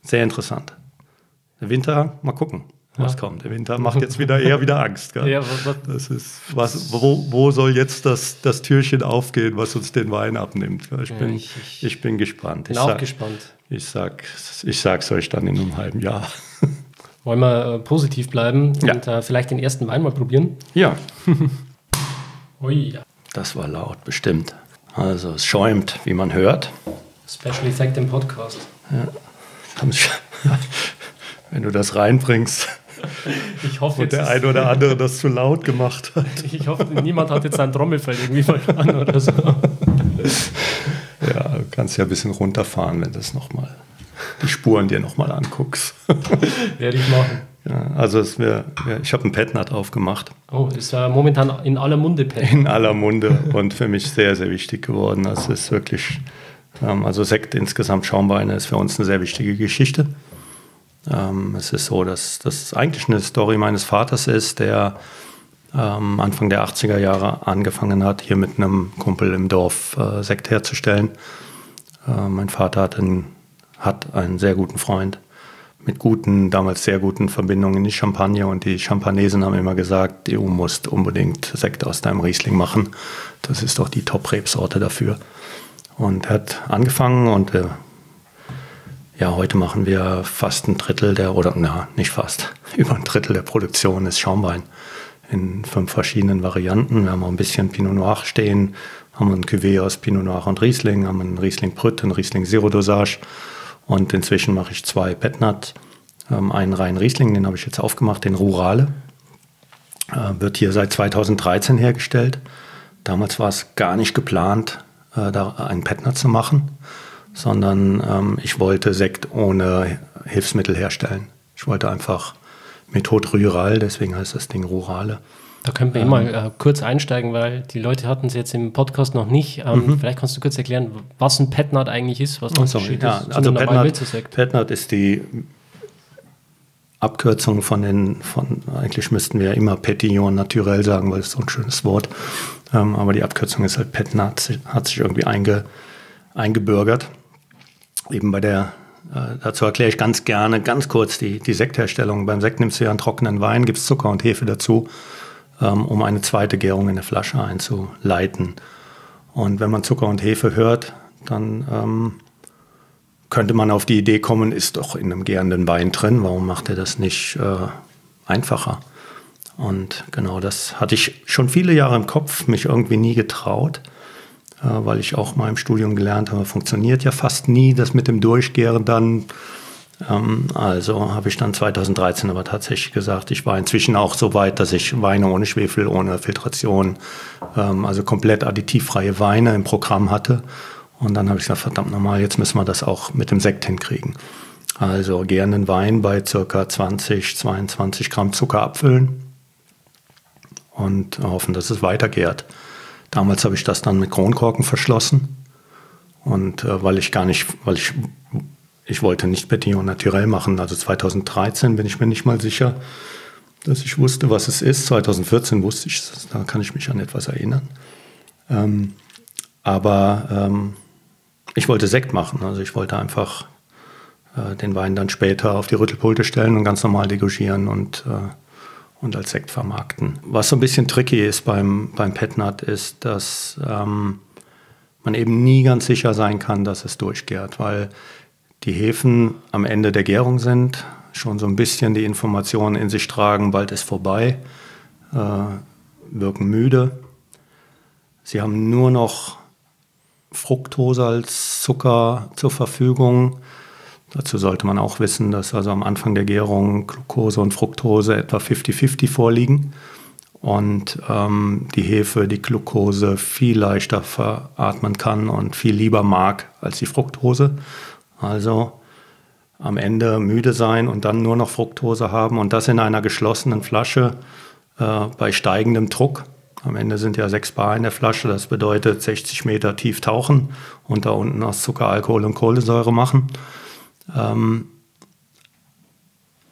sehr interessant. Der Winter, mal gucken, was kommt. Der Winter macht jetzt eher wieder Angst. Gell? Ja, wo soll jetzt das Türchen aufgehen, was uns den Wein abnimmt? Ich bin gespannt. Ich bin auch gespannt. Ich sag's euch dann in einem halben Jahr. Wollen wir positiv bleiben und vielleicht den ersten Wein mal probieren? Ja. Ui, ja. Das war laut, bestimmt. Also es schäumt, wie man hört. Special Effect im Podcast. Ja. Wenn du das reinbringst. Ich hoffe, und der ein oder andere das zu laut gemacht hat. Ich hoffe, niemand hat jetzt sein Trommelfell irgendwie verloren oder so. Ja, du kannst ja ein bisschen runterfahren, wenn du die Spuren dir nochmal anguckst. Werde ich machen. Ja, also ich habe einen Petnat aufgemacht. Oh, ist ja momentan in aller Munde Petnat. In aller Munde und für mich sehr, sehr wichtig geworden. Das ist wirklich, Sekt insgesamt, Schaumweine ist für uns eine sehr wichtige Geschichte. Es ist so, dass das eigentlich eine Story meines Vaters ist, der Anfang der 80er Jahre angefangen hat, hier mit einem Kumpel im Dorf Sekt herzustellen. Mein Vater hat einen sehr guten Freund mit damals sehr guten Verbindungen in die Champagne. Und die Champanesen haben immer gesagt, du musst unbedingt Sekt aus deinem Riesling machen. Das ist doch die Top-Rebsorte dafür. Und er hat angefangen und heute machen wir fast ein Drittel über ein Drittel der Produktion ist Schaumwein in 5 verschiedenen Varianten. Wir haben auch ein bisschen Pinot Noir stehen, haben ein Cuvée aus Pinot Noir und Riesling, haben einen Riesling Brut, einen Riesling Zero Dosage. Und inzwischen mache ich 2 Petnat, einen reinen Riesling, den habe ich jetzt aufgemacht, den Rurale. Wird hier seit 2013 hergestellt. Damals war es gar nicht geplant, da einen Petnat zu machen, sondern ich wollte Sekt ohne Hilfsmittel herstellen. Ich wollte einfach Methode Rural, deswegen heißt das Ding Rurale. Da können wir mal kurz einsteigen, weil die Leute hatten es jetzt im Podcast noch nicht. Vielleicht kannst du kurz erklären, was ein Petnat eigentlich ist, was der Unterschied ist. Also Petnat ist die Abkürzung von eigentlich müssten wir ja immer Pétillant Naturel sagen, weil es so ein schönes Wort. Aber die Abkürzung ist halt Pet, hat sich irgendwie eingebürgert. Eben bei der, dazu erkläre ich ganz gerne, ganz kurz die Sektherstellung. Beim Sekt nimmst du ja einen trockenen Wein, gibst Zucker und Hefe dazu, um eine zweite Gärung in der Flasche einzuleiten. Und wenn man Zucker und Hefe hört, dann könnte man auf die Idee kommen, ist doch in einem gärenden Wein drin, warum macht er das nicht einfacher? Und genau das hatte ich schon viele Jahre im Kopf, mich irgendwie nie getraut, weil ich auch mal im Studium gelernt habe, funktioniert ja fast nie, das mit dem Durchgären dann. Also habe ich dann 2013 aber tatsächlich gesagt, ich war inzwischen auch so weit, dass ich Weine ohne Schwefel, ohne Filtration, also komplett additivfreie Weine im Programm hatte. Und dann habe ich gesagt, verdammt nochmal, jetzt müssen wir das auch mit dem Sekt hinkriegen. Also gärenden Wein bei ca. 20, 22 Gramm Zucker abfüllen und hoffen, dass es weitergärt. Damals habe ich das dann mit Kronkorken verschlossen. Und weil ich wollte nicht Pétillant Naturel machen. Also 2013 bin ich mir nicht mal sicher, dass ich wusste, was es ist. 2014 wusste ich es, da kann ich mich an etwas erinnern. Aber ich wollte Sekt machen, also ich wollte einfach den Wein dann später auf die Rüttelpulte stellen und ganz normal degugieren und als Sekt vermarkten. Was so ein bisschen tricky ist beim Pet Nat ist, dass man eben nie ganz sicher sein kann, dass es durchgärt, weil die Hefen am Ende der Gärung sind, schon so ein bisschen die Informationen in sich tragen, bald ist vorbei, wirken müde. Sie haben nur noch Fructose als Zucker zur Verfügung. Dazu sollte man auch wissen, dass also am Anfang der Gärung Glucose und Fructose etwa 50-50 vorliegen und die Hefe die Glucose viel leichter veratmen kann und viel lieber mag als die Fructose. Also am Ende müde sein und dann nur noch Fructose haben und das in einer geschlossenen Flasche bei steigendem Druck. Am Ende sind ja 6 bar in der Flasche, das bedeutet 60 Meter tief tauchen und da unten aus Zucker, Alkohol und Kohlensäure machen.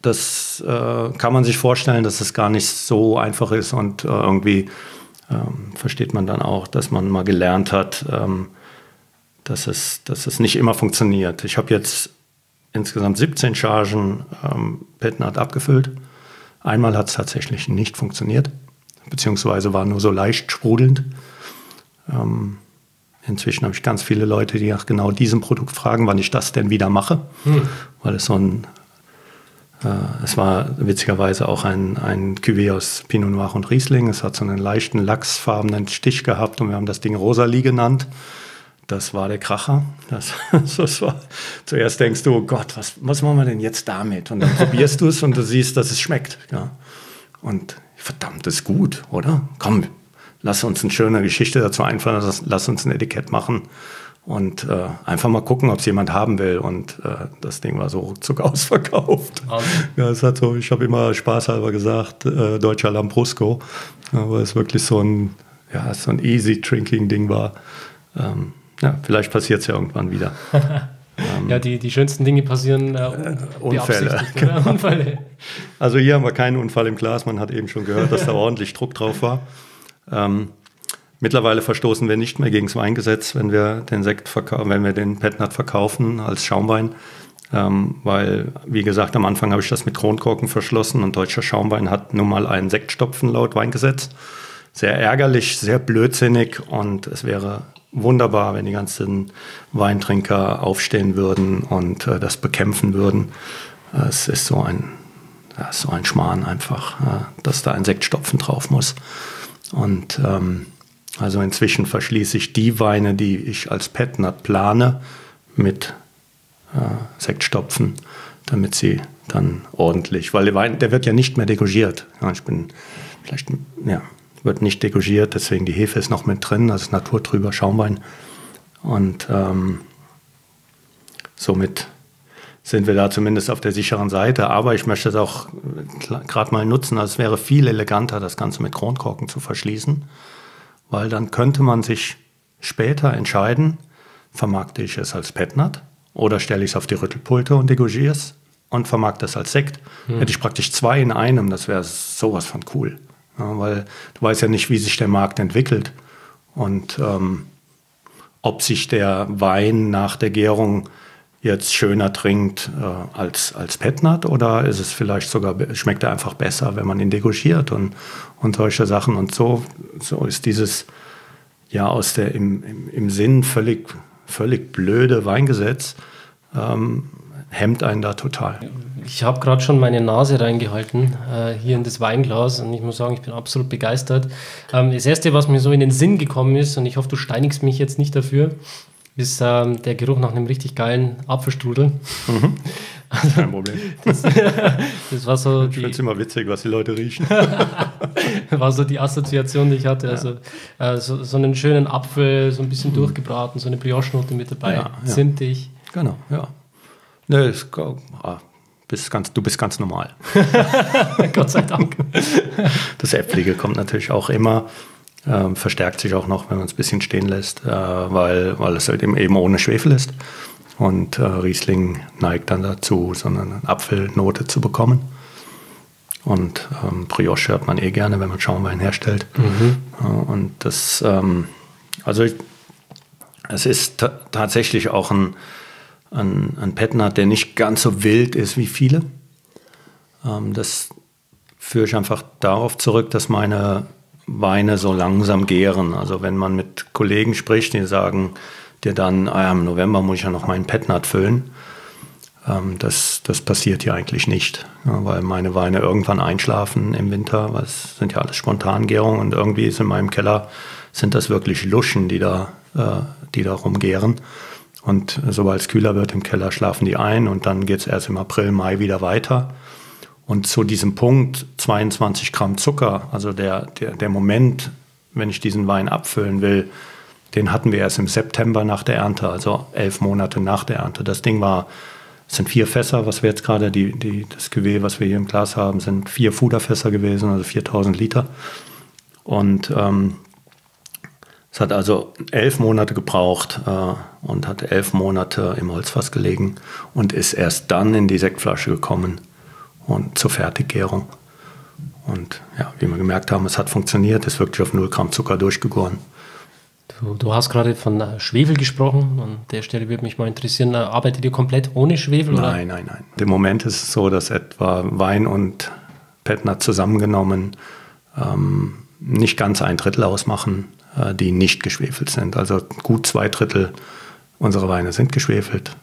Das kann man sich vorstellen, dass das gar nicht so einfach ist und irgendwie versteht man dann auch, dass man mal gelernt hat, dass es nicht immer funktioniert. Ich habe jetzt insgesamt 17 Chargen Pét Nat abgefüllt. Einmal hat es tatsächlich nicht funktioniert, beziehungsweise war nur so leicht sprudelnd. Inzwischen habe ich ganz viele Leute, die nach genau diesem Produkt fragen, wann ich das denn wieder mache. Weil es so ein, es war witzigerweise auch ein Cuvée aus Pinot Noir und Riesling. Es hat so einen leichten lachsfarbenen Stich gehabt und wir haben das Ding Rosalie genannt. Das war der Kracher. Das war, zuerst denkst du, oh Gott, was machen wir denn jetzt damit? Und dann probierst du es und du siehst, dass es schmeckt. Ja. Und verdammt, das ist gut, oder? Komm, lass uns eine schöne Geschichte dazu einfallen, lass uns ein Etikett machen und einfach mal gucken, ob es jemand haben will. Und das Ding war so ruckzuck ausverkauft. Also. Ja, es hat so, ich habe immer spaßhalber gesagt, deutscher Lambrusco, weil es wirklich so ein Easy-Drinking-Ding war. Ja, vielleicht passiert es ja irgendwann wieder. Ja, die schönsten Dinge passieren Unfälle. Genau. Unfälle. Also hier haben wir keinen Unfall im Glas. Man hat eben schon gehört, dass da ordentlich Druck drauf war. Mittlerweile verstoßen wir nicht mehr gegen das Weingesetz, wenn wir den Sekt Pét Nat verkaufen als Schaumwein. Weil, wie gesagt, am Anfang habe ich das mit Kronkorken verschlossen und deutscher Schaumwein hat nun mal einen Sektstopfen laut Weingesetz. Sehr ärgerlich, sehr blödsinnig und es wäre wunderbar, wenn die ganzen Weintrinker aufstehen würden und das bekämpfen würden. Es ist so ein Schmarrn einfach, dass da ein Sektstopfen drauf muss. Und also inzwischen verschließe ich die Weine, die ich als Pét Nat plane, mit Sektstopfen, damit sie dann ordentlich, weil der Wein, der wird ja nicht mehr degugiert. Ja, wird nicht degugiert, deswegen die Hefe ist noch mit drin, also naturtrüber Schaumwein. Und somit sind wir da zumindest auf der sicheren Seite. Aber ich möchte es auch gerade mal nutzen, also es wäre viel eleganter, das Ganze mit Kronkorken zu verschließen, weil dann könnte man sich später entscheiden, vermarkte ich es als Pét Nat oder stelle ich es auf die Rüttelpulte und degugiere es. und vermarkt das als Sekt. Hätte ich praktisch zwei in einem, das wäre sowas von cool. Ja, weil du weißt ja nicht, wie sich der Markt entwickelt und ob sich der Wein nach der Gärung jetzt schöner trinkt als Petnat oder ist es vielleicht sogar, schmeckt er einfach besser, wenn man ihn degorgiert und solche Sachen. Und so ist dieses ja aus der im Sinn völlig blöde Weingesetz hemmt einen da total. Ich habe gerade schon meine Nase reingehalten, hier in das Weinglas, und ich muss sagen, ich bin absolut begeistert. Das Erste, was mir so in den Sinn gekommen ist, und ich hoffe, du steinigst mich jetzt nicht dafür, ist der Geruch nach einem richtig geilen Apfelstrudel. Mhm. Also, kein Problem. Das war so ich finde es immer witzig, was die Leute riechen. War so die Assoziation, die ich hatte. Ja. Also so einen schönen Apfel, so ein bisschen durchgebraten, so eine Brioche-Note mit dabei, ja, ja. Zimtig. Genau, ja. Nee, du bist ganz normal. Gott sei Dank. Das Äpflige kommt natürlich auch immer, verstärkt sich auch noch, wenn man es ein bisschen stehen lässt, weil es halt eben ohne Schwefel ist. Und Riesling neigt dann dazu, so eine Apfelnote zu bekommen. Und Brioche hört man eh gerne, wenn man Schaumwein herstellt. Mhm. Und das, es ist tatsächlich auch ein Petnat, der nicht ganz so wild ist wie viele. Das führe ich einfach darauf zurück, dass meine Weine so langsam gären. Also wenn man mit Kollegen spricht, die sagen dir dann, im November muss ich ja noch meinen Petnat füllen. Das passiert hier eigentlich nicht, ja, weil meine Weine irgendwann einschlafen im Winter. Weil es sind ja alles Spontangärungen und irgendwie ist in meinem Keller, sind das wirklich Luschen, die da rumgären. Und sobald es kühler wird im Keller, schlafen die ein und dann geht es erst im April, Mai wieder weiter. Und zu diesem Punkt 22 Gramm Zucker, also der Moment, wenn ich diesen Wein abfüllen will, den hatten wir erst im September nach der Ernte, also 11 Monate nach der Ernte. Das Ding sind 4 Fässer, was wir jetzt gerade, das Cuvée, was wir hier im Glas haben, sind 4 Fuderfässer gewesen, also 4000 Liter. Und es hat also 11 Monate gebraucht und hat 11 Monate im Holzfass gelegen und ist erst dann in die Sektflasche gekommen und zur Fertiggärung. Und ja, wie wir gemerkt haben, es hat funktioniert, ist wirklich auf 0 Gramm Zucker durchgegoren. Du hast gerade von Schwefel gesprochen. An der Stelle würde mich mal interessieren, arbeitet ihr komplett ohne Schwefel? Oder? Nein. Im Moment ist es so, dass etwa Wein und Petnat zusammengenommen nicht ganz 1/3 ausmachen, die nicht geschwefelt sind. Also gut 2/3 unserer Weine sind geschwefelt,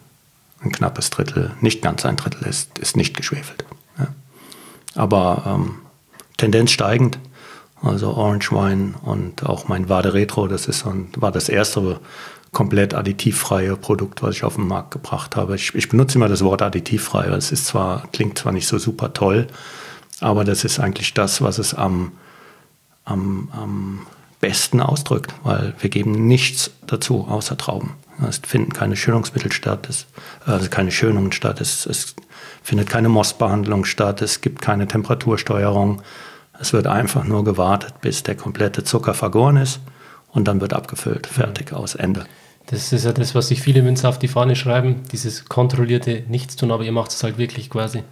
ein knappes Drittel, nicht ganz 1/3 ist nicht geschwefelt. Ja. Aber Tendenz steigend, also Orange Wine und auch mein Vade Retro, das ist war das erste komplett additivfreie Produkt, was ich auf den Markt gebracht habe. Ich benutze immer das Wort additivfrei, weil es ist klingt zwar nicht so super toll, aber das ist eigentlich das, was es am besten ausdrückt, weil wir geben nichts dazu außer Trauben. Es finden keine Schönungsmittel statt, keine Schönungen statt, es findet keine Mostbehandlung statt, es gibt keine Temperatursteuerung. Es wird einfach nur gewartet, bis der komplette Zucker vergoren ist und dann wird abgefüllt, fertig, aus, Ende. Das ist ja das, was sich viele Winzer auf die Fahne schreiben, dieses kontrollierte Nichtstun, aber ihr macht es halt wirklich quasi.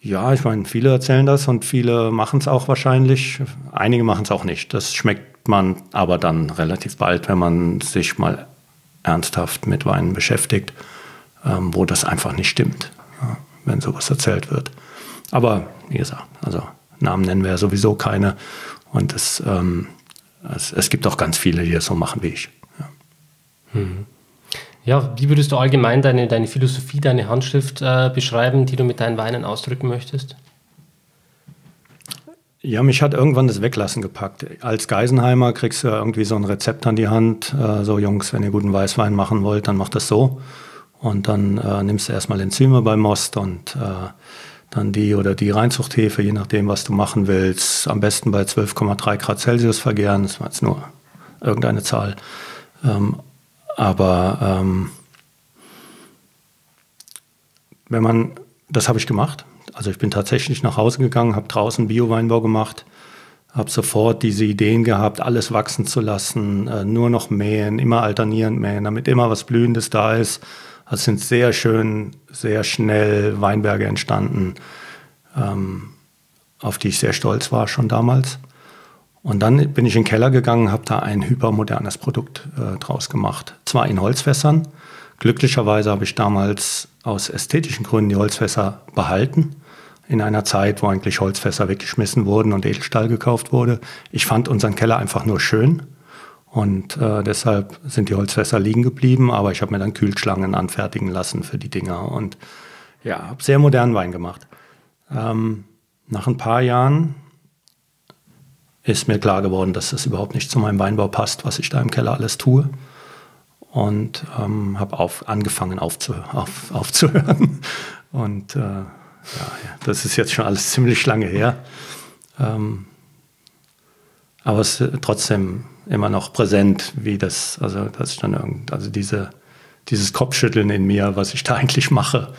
Ja, ich meine, viele erzählen das und viele machen es auch wahrscheinlich. Einige machen es auch nicht. Das schmeckt man aber dann relativ bald, wenn man sich mal ernsthaft mit Weinen beschäftigt, wo das einfach nicht stimmt, ja, wenn sowas erzählt wird. Aber wie gesagt, also Namen nennen wir ja sowieso keine. Und es gibt auch ganz viele, die das so machen wie ich. Ja. Mhm. Ja, wie würdest du allgemein deine Philosophie, deine Handschrift beschreiben, die du mit deinen Weinen ausdrücken möchtest? Ja, mich hat irgendwann das Weglassen gepackt. Als Geisenheimer kriegst du irgendwie so ein Rezept an die Hand. So, Jungs, wenn ihr guten Weißwein machen wollt, dann macht das so. Und dann nimmst du erstmal Enzyme bei Most und dann die oder die Reinzuchthefe, je nachdem, was du machen willst. Am besten bei 12,3 Grad Celsius vergären. Das war jetzt nur irgendeine Zahl. Aber wenn man, das habe ich gemacht, also ich bin tatsächlich nach Hause gegangen, habe draußen Bio-Weinbau gemacht, habe sofort diese Ideen gehabt, alles wachsen zu lassen, nur noch mähen, immer alternierend mähen, damit immer was Blühendes da ist, Also es sind sehr schön, sehr schnell Weinberge entstanden, auf die ich sehr stolz war schon damals. Und dann bin ich in den Keller gegangen, habe da ein hypermodernes Produkt draus gemacht. Zwar in Holzfässern. Glücklicherweise habe ich damals aus ästhetischen Gründen die Holzfässer behalten. In einer Zeit, wo eigentlich Holzfässer weggeschmissen wurden und Edelstahl gekauft wurde. Ich fand unseren Keller einfach nur schön. Und deshalb sind die Holzfässer liegen geblieben. Aber ich habe mir dann Kühlschlangen anfertigen lassen für die Dinger. Und ja, habe sehr modernen Wein gemacht. Nach ein paar Jahren ist mir klar geworden, dass das überhaupt nicht zu meinem Weinbau passt, was ich da im Keller alles tue. Und habe angefangen aufzuhören. Und ja, das ist jetzt schon alles ziemlich lange her. Aber es ist trotzdem immer noch präsent, wie das, also dass ich dann dieses Kopfschütteln in mir, was ich da eigentlich mache,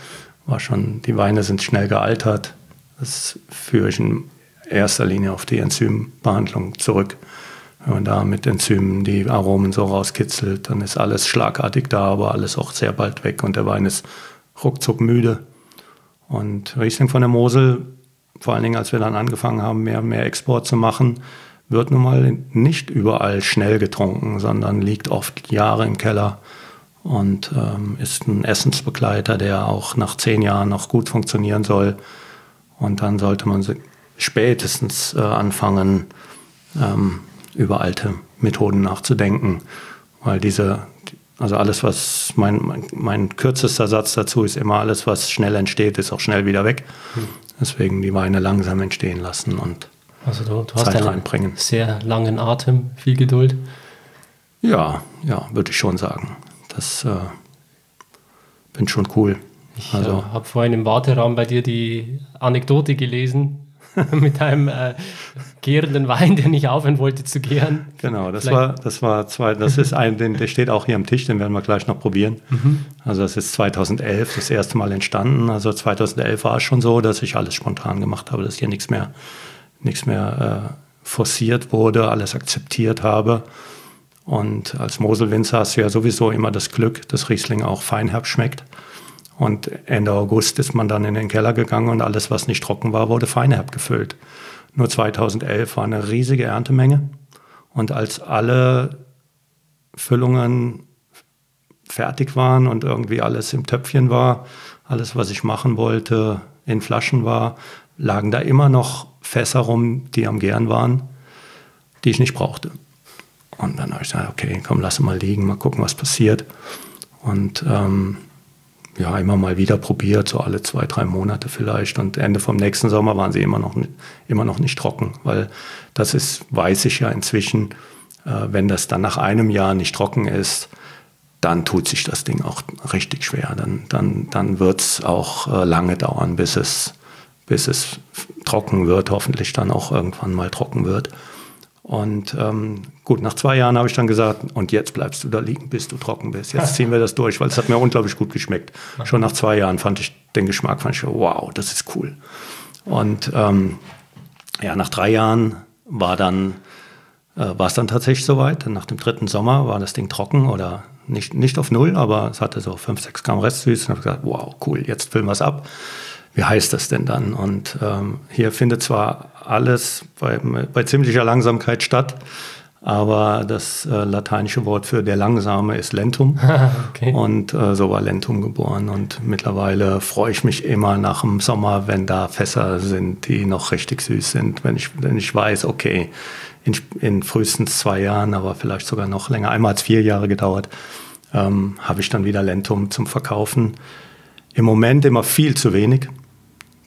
war schon, die Weine sind schnell gealtert. Das führe ich in erster Linie auf die Enzymbehandlung zurück. Wenn man da mit Enzymen die Aromen so rauskitzelt, dann ist alles schlagartig da, aber alles auch sehr bald weg und der Wein ist ruckzuck müde. Und Riesling von der Mosel, vor allen Dingen als wir dann angefangen haben, mehr und mehr Export zu machen, wird nun mal nicht überall schnell getrunken, sondern liegt oft Jahre im Keller und ist ein Essensbegleiter, der auch nach 10 Jahren noch gut funktionieren soll. Und dann sollte man spätestens anfangen, über alte Methoden nachzudenken, weil also alles, was mein kürzester Satz dazu ist, immer alles, was schnell entsteht, ist auch schnell wieder weg. Deswegen die Weine langsam entstehen lassen und also du Zeit hast reinbringen. Sehr langen Atem, viel Geduld. Ja, würde ich schon sagen. Das bin schon cool. Ich habe vorhin im Warteraum bei dir die Anekdote gelesen mit einem gärenden Wein, der nicht aufhören wollte zu gären. Genau, der steht auch hier am Tisch, den werden wir gleich noch probieren. Mhm. Also das ist 2011 das erste Mal entstanden. Also 2011 war es schon so, dass ich alles spontan gemacht habe, dass hier nichts mehr forciert wurde, alles akzeptiert habe. Und als Moselwinzer hast du ja sowieso immer das Glück, dass Riesling auch feinherb schmeckt. Und Ende August ist man dann in den Keller gegangen und alles, was nicht trocken war, wurde feinherb gefüllt. Nur 2011 war eine riesige Erntemenge. Und als alle Füllungen fertig waren und irgendwie alles im Töpfchen war, alles, was ich machen wollte, in Flaschen war, lagen da immer noch Fässer rum, die am Gären waren, die ich nicht brauchte. Und dann habe ich gesagt, okay, komm, lass mal liegen, mal gucken, was passiert. Und ja, immer mal wieder probiert, so alle 2, 3 Monate vielleicht. Und Ende vom nächsten Sommer waren sie immer noch nicht trocken. Weil das ist, weiß ich ja inzwischen, wenn das dann nach einem Jahr nicht trocken ist, dann tut sich das Ding auch richtig schwer. Dann wird es auch lange dauern, bis es trocken wird, hoffentlich dann auch irgendwann mal trocken wird. Und gut, nach 2 Jahren habe ich dann gesagt, und jetzt bleibst du da liegen, bis du trocken bist. Jetzt ziehen wir das durch, weil es hat mir unglaublich gut geschmeckt. Schon nach 2 Jahren fand ich den Geschmack, wow, das ist cool. Und ja, nach 3 Jahren war es dann tatsächlich soweit. Nach dem 3. Sommer war das Ding trocken oder nicht auf 0, aber es hatte so 5, 6 Gramm Restsüß. Und habe gesagt, wow, cool, jetzt füllen wir es ab. Wie heißt das denn dann? Und hier findet zwar alles bei ziemlicher Langsamkeit statt, aber das lateinische Wort für der Langsame ist Lentum. Okay. Und so war Lentum geboren. Und mittlerweile freue ich mich immer nach dem Sommer, wenn da Fässer sind, die noch richtig süß sind. Wenn ich weiß, okay, in frühestens 2 Jahren, aber vielleicht sogar noch länger, einmal hat es 4 Jahre gedauert, habe ich dann wieder Lentum zum Verkaufen. Im Moment immer viel zu wenig.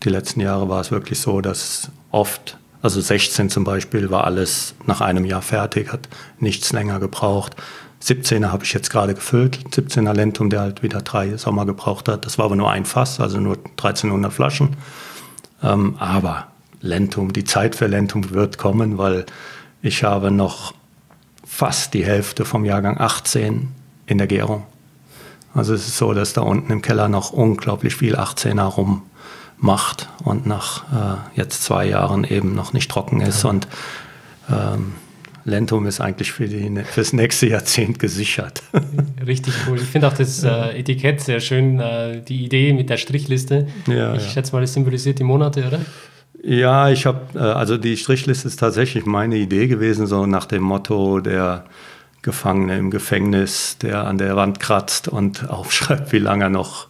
Die letzten Jahre war es wirklich so, dass oft, also 16 zum Beispiel, war alles nach einem Jahr fertig, hat nichts länger gebraucht. 17er habe ich jetzt gerade gefüllt, 17er Lentum, der halt wieder 3 Sommer gebraucht hat. Das war aber nur ein Fass, also nur 1300 Flaschen. Aber Lentum, die Zeit für Lentum wird kommen, weil ich habe noch fast die Hälfte vom Jahrgang 18 in der Gärung. Also es ist so, dass da unten im Keller noch unglaublich viel 18er rum macht und nach jetzt 2 Jahren eben noch nicht trocken ist. Ja. Und Lentum ist eigentlich fürs nächste Jahrzehnt gesichert. Richtig cool. Ich finde auch das Etikett sehr schön, die Idee mit der Strichliste. Ja, ich schätze mal, das symbolisiert die Monate, oder? Ja, ich habe, also die Strichliste ist tatsächlich meine Idee gewesen, so nach dem Motto, der Gefangene im Gefängnis, der an der Wand kratzt und aufschreibt, wie lange er noch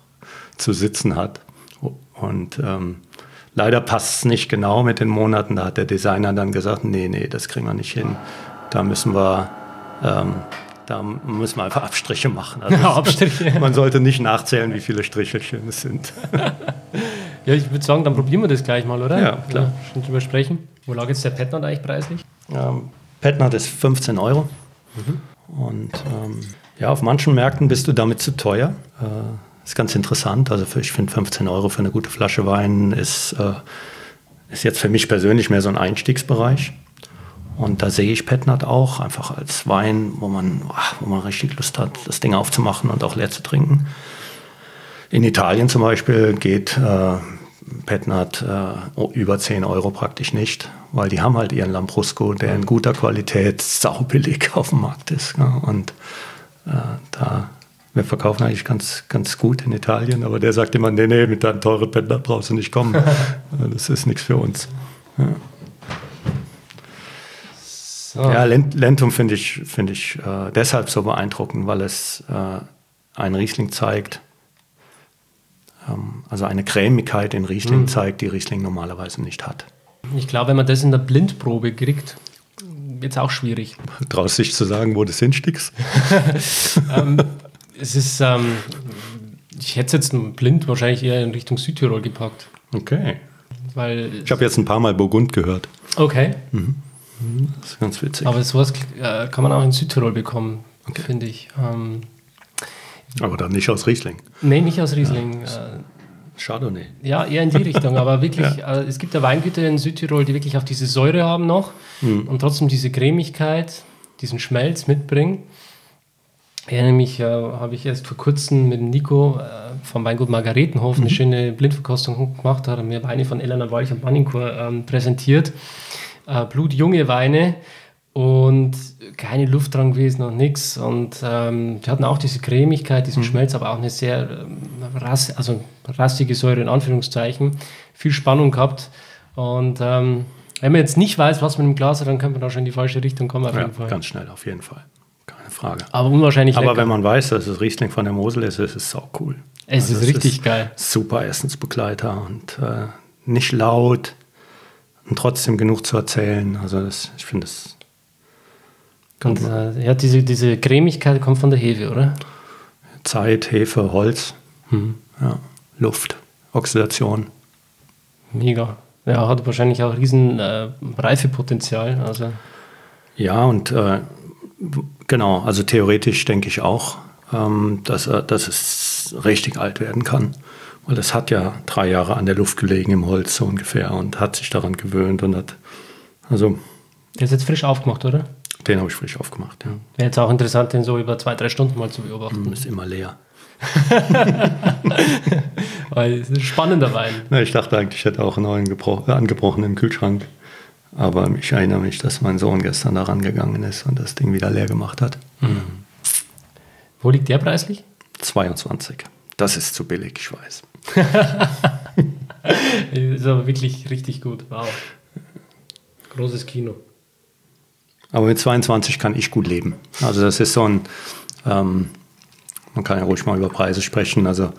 zu sitzen hat. Und leider passt es nicht genau mit den Monaten. Da hat der Designer dann gesagt, nee, das kriegen wir nicht hin. Da müssen wir einfach Abstriche machen. Also ja, Abstriche. Man sollte nicht nachzählen, wie viele Strichelchen es sind. Ja, ich würde sagen, dann probieren wir das gleich mal, oder? Ja, klar. Ja, schon drüber sprechen. Wo lag jetzt der Petnat eigentlich preislich? Petnat ist 15 Euro. Mhm. Und ja, auf manchen Märkten bist du damit zu teuer. Ist ganz interessant. Also ich finde 15 Euro für eine gute Flasche Wein ist jetzt für mich persönlich mehr so ein Einstiegsbereich. Und da sehe ich Petnat auch einfach als Wein, wo man richtig Lust hat, das Ding aufzumachen und auch leer zu trinken. In Italien zum Beispiel geht Petnat über 10 Euro praktisch nicht, weil die haben halt ihren Lambrusco, der in guter Qualität saubillig auf dem Markt ist. Ne? Und wir verkaufen eigentlich ganz, ganz gut in Italien, aber der sagt immer, nee, mit deinem teuren Petnat brauchst du nicht kommen. Das ist nichts für uns. Ja. So. Ja, Lentum finde ich deshalb so beeindruckend, weil es einen Riesling zeigt, also eine Cremigkeit in Riesling zeigt, die Riesling normalerweise nicht hat. Ich glaube, wenn man das in der Blindprobe kriegt, wird es auch schwierig. Traust dich zu sagen, wo du es hinstickst? Es ist, ich hätte jetzt blind wahrscheinlich eher in Richtung Südtirol gepackt. Okay. Weil ich habe jetzt ein paar Mal Burgund gehört. Okay. Mhm. Das ist ganz witzig. Aber sowas kann man auch in Südtirol bekommen, okay, finde ich. Aber dann nicht aus Riesling. Nee, nicht aus Riesling. Ja. Chardonnay. Ja, eher in die Richtung. Aber wirklich, ja. Es gibt ja Weingüter in Südtirol, die wirklich auch diese Säure haben noch und trotzdem diese Cremigkeit, diesen Schmelz mitbringen. Ja, nämlich habe ich erst vor kurzem mit Nico vom Weingut Margaretenhof eine schöne Blindverkostung gemacht. Da hat er mir Weine von Elena Walch und Manincourt präsentiert. Blutjunge Weine und keine Luft dran gewesen und nichts. Und die hatten auch diese Cremigkeit, diesen Schmelz, aber auch eine sehr rassige Säure in Anführungszeichen. Viel Spannung gehabt. Und wenn man jetzt nicht weiß, was mit dem Glas hat, dann könnte man da schon in die falsche Richtung kommen. Auf jeden Fall. Ganz schnell, auf jeden Fall. Keine Frage. Aber unwahrscheinlich lecker. Aber wenn man weiß, dass es Riesling von der Mosel ist, ist es sau cool. Es ist richtig geil. Super Essensbegleiter und nicht laut. Und trotzdem genug zu erzählen. Also ich finde das... Und, ja, diese Cremigkeit kommt von der Hefe, oder? Zeit, Hefe, Holz, ja, Luft, Oxidation. Mega. Ja, hat wahrscheinlich auch riesen Reifepotenzial. Also. Ja, und genau, also theoretisch denke ich auch, dass es richtig alt werden kann. Weil das hat ja 3 Jahre an der Luft gelegen im Holz so ungefähr und hat sich daran gewöhnt und hat, also... Der ist jetzt frisch aufgemacht, oder? Den habe ich frisch aufgemacht, ja. Wäre jetzt auch interessant, den so über 2-3 Stunden mal zu beobachten. Ist immer leer. Weil es ist ein spannender Wein. Na, ich dachte eigentlich, ich hätte auch einen neuen angebrochenen Kühlschrank. Aber ich erinnere mich, dass mein Sohn gestern da rangegangen ist und das Ding wieder leer gemacht hat. Mhm. Wo liegt der preislich? 22. Das ist zu billig, ich weiß. Ist aber wirklich richtig gut. Wow. Großes Kino. Aber mit 22 kann ich gut leben. Also das ist so ein, man kann ja ruhig mal über Preise sprechen. Also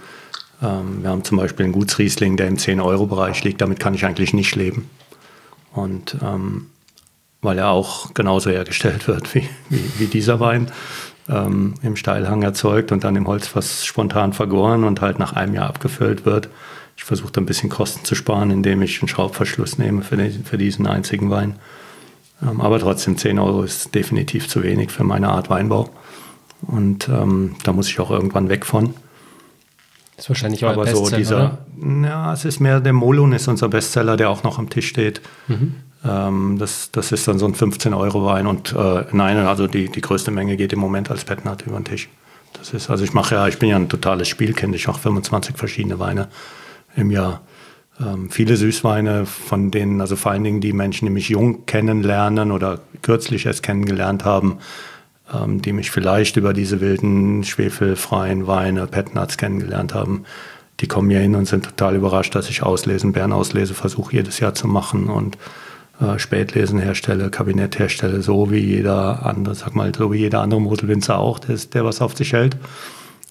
wir haben zum Beispiel einen Gutsriesling, der im 10-Euro-Bereich liegt. Damit kann ich eigentlich nicht leben. Und weil er auch genauso hergestellt wird wie dieser Wein. Im Steilhang erzeugt und dann im Holzfass spontan vergoren und halt nach einem Jahr abgefüllt wird. Ich versuche da ein bisschen Kosten zu sparen, indem ich einen Schraubverschluss nehme für diesen einzigen Wein. Aber trotzdem 10 Euro ist definitiv zu wenig für meine Art Weinbau. Und da muss ich auch irgendwann weg von. Das ist wahrscheinlich auch ein Bestseller, oder? Ja, es ist mehr, der Molon ist unser Bestseller, der auch noch am Tisch steht. Mhm. Das ist dann so ein 15-Euro-Wein und nein, also die größte Menge geht im Moment als Petnat über den Tisch. Das ist, also ich bin ja ein totales Spielkind, ich mache 25 verschiedene Weine im Jahr. Viele Süßweine, von denen also vor allen Dingen die Menschen, die mich jung kennenlernen oder kürzlich erst kennengelernt haben, die mich vielleicht über diese wilden, schwefelfreien Weine, Petnats kennengelernt haben, die kommen hier hin und sind total überrascht, dass ich Auslesen, Bärenauslese versuche jedes Jahr zu machen und Spätlesen herstelle, Kabinett herstelle, so wie jeder andere, sag mal, so wie jeder andere Moselwinzer auch, der was auf sich hält,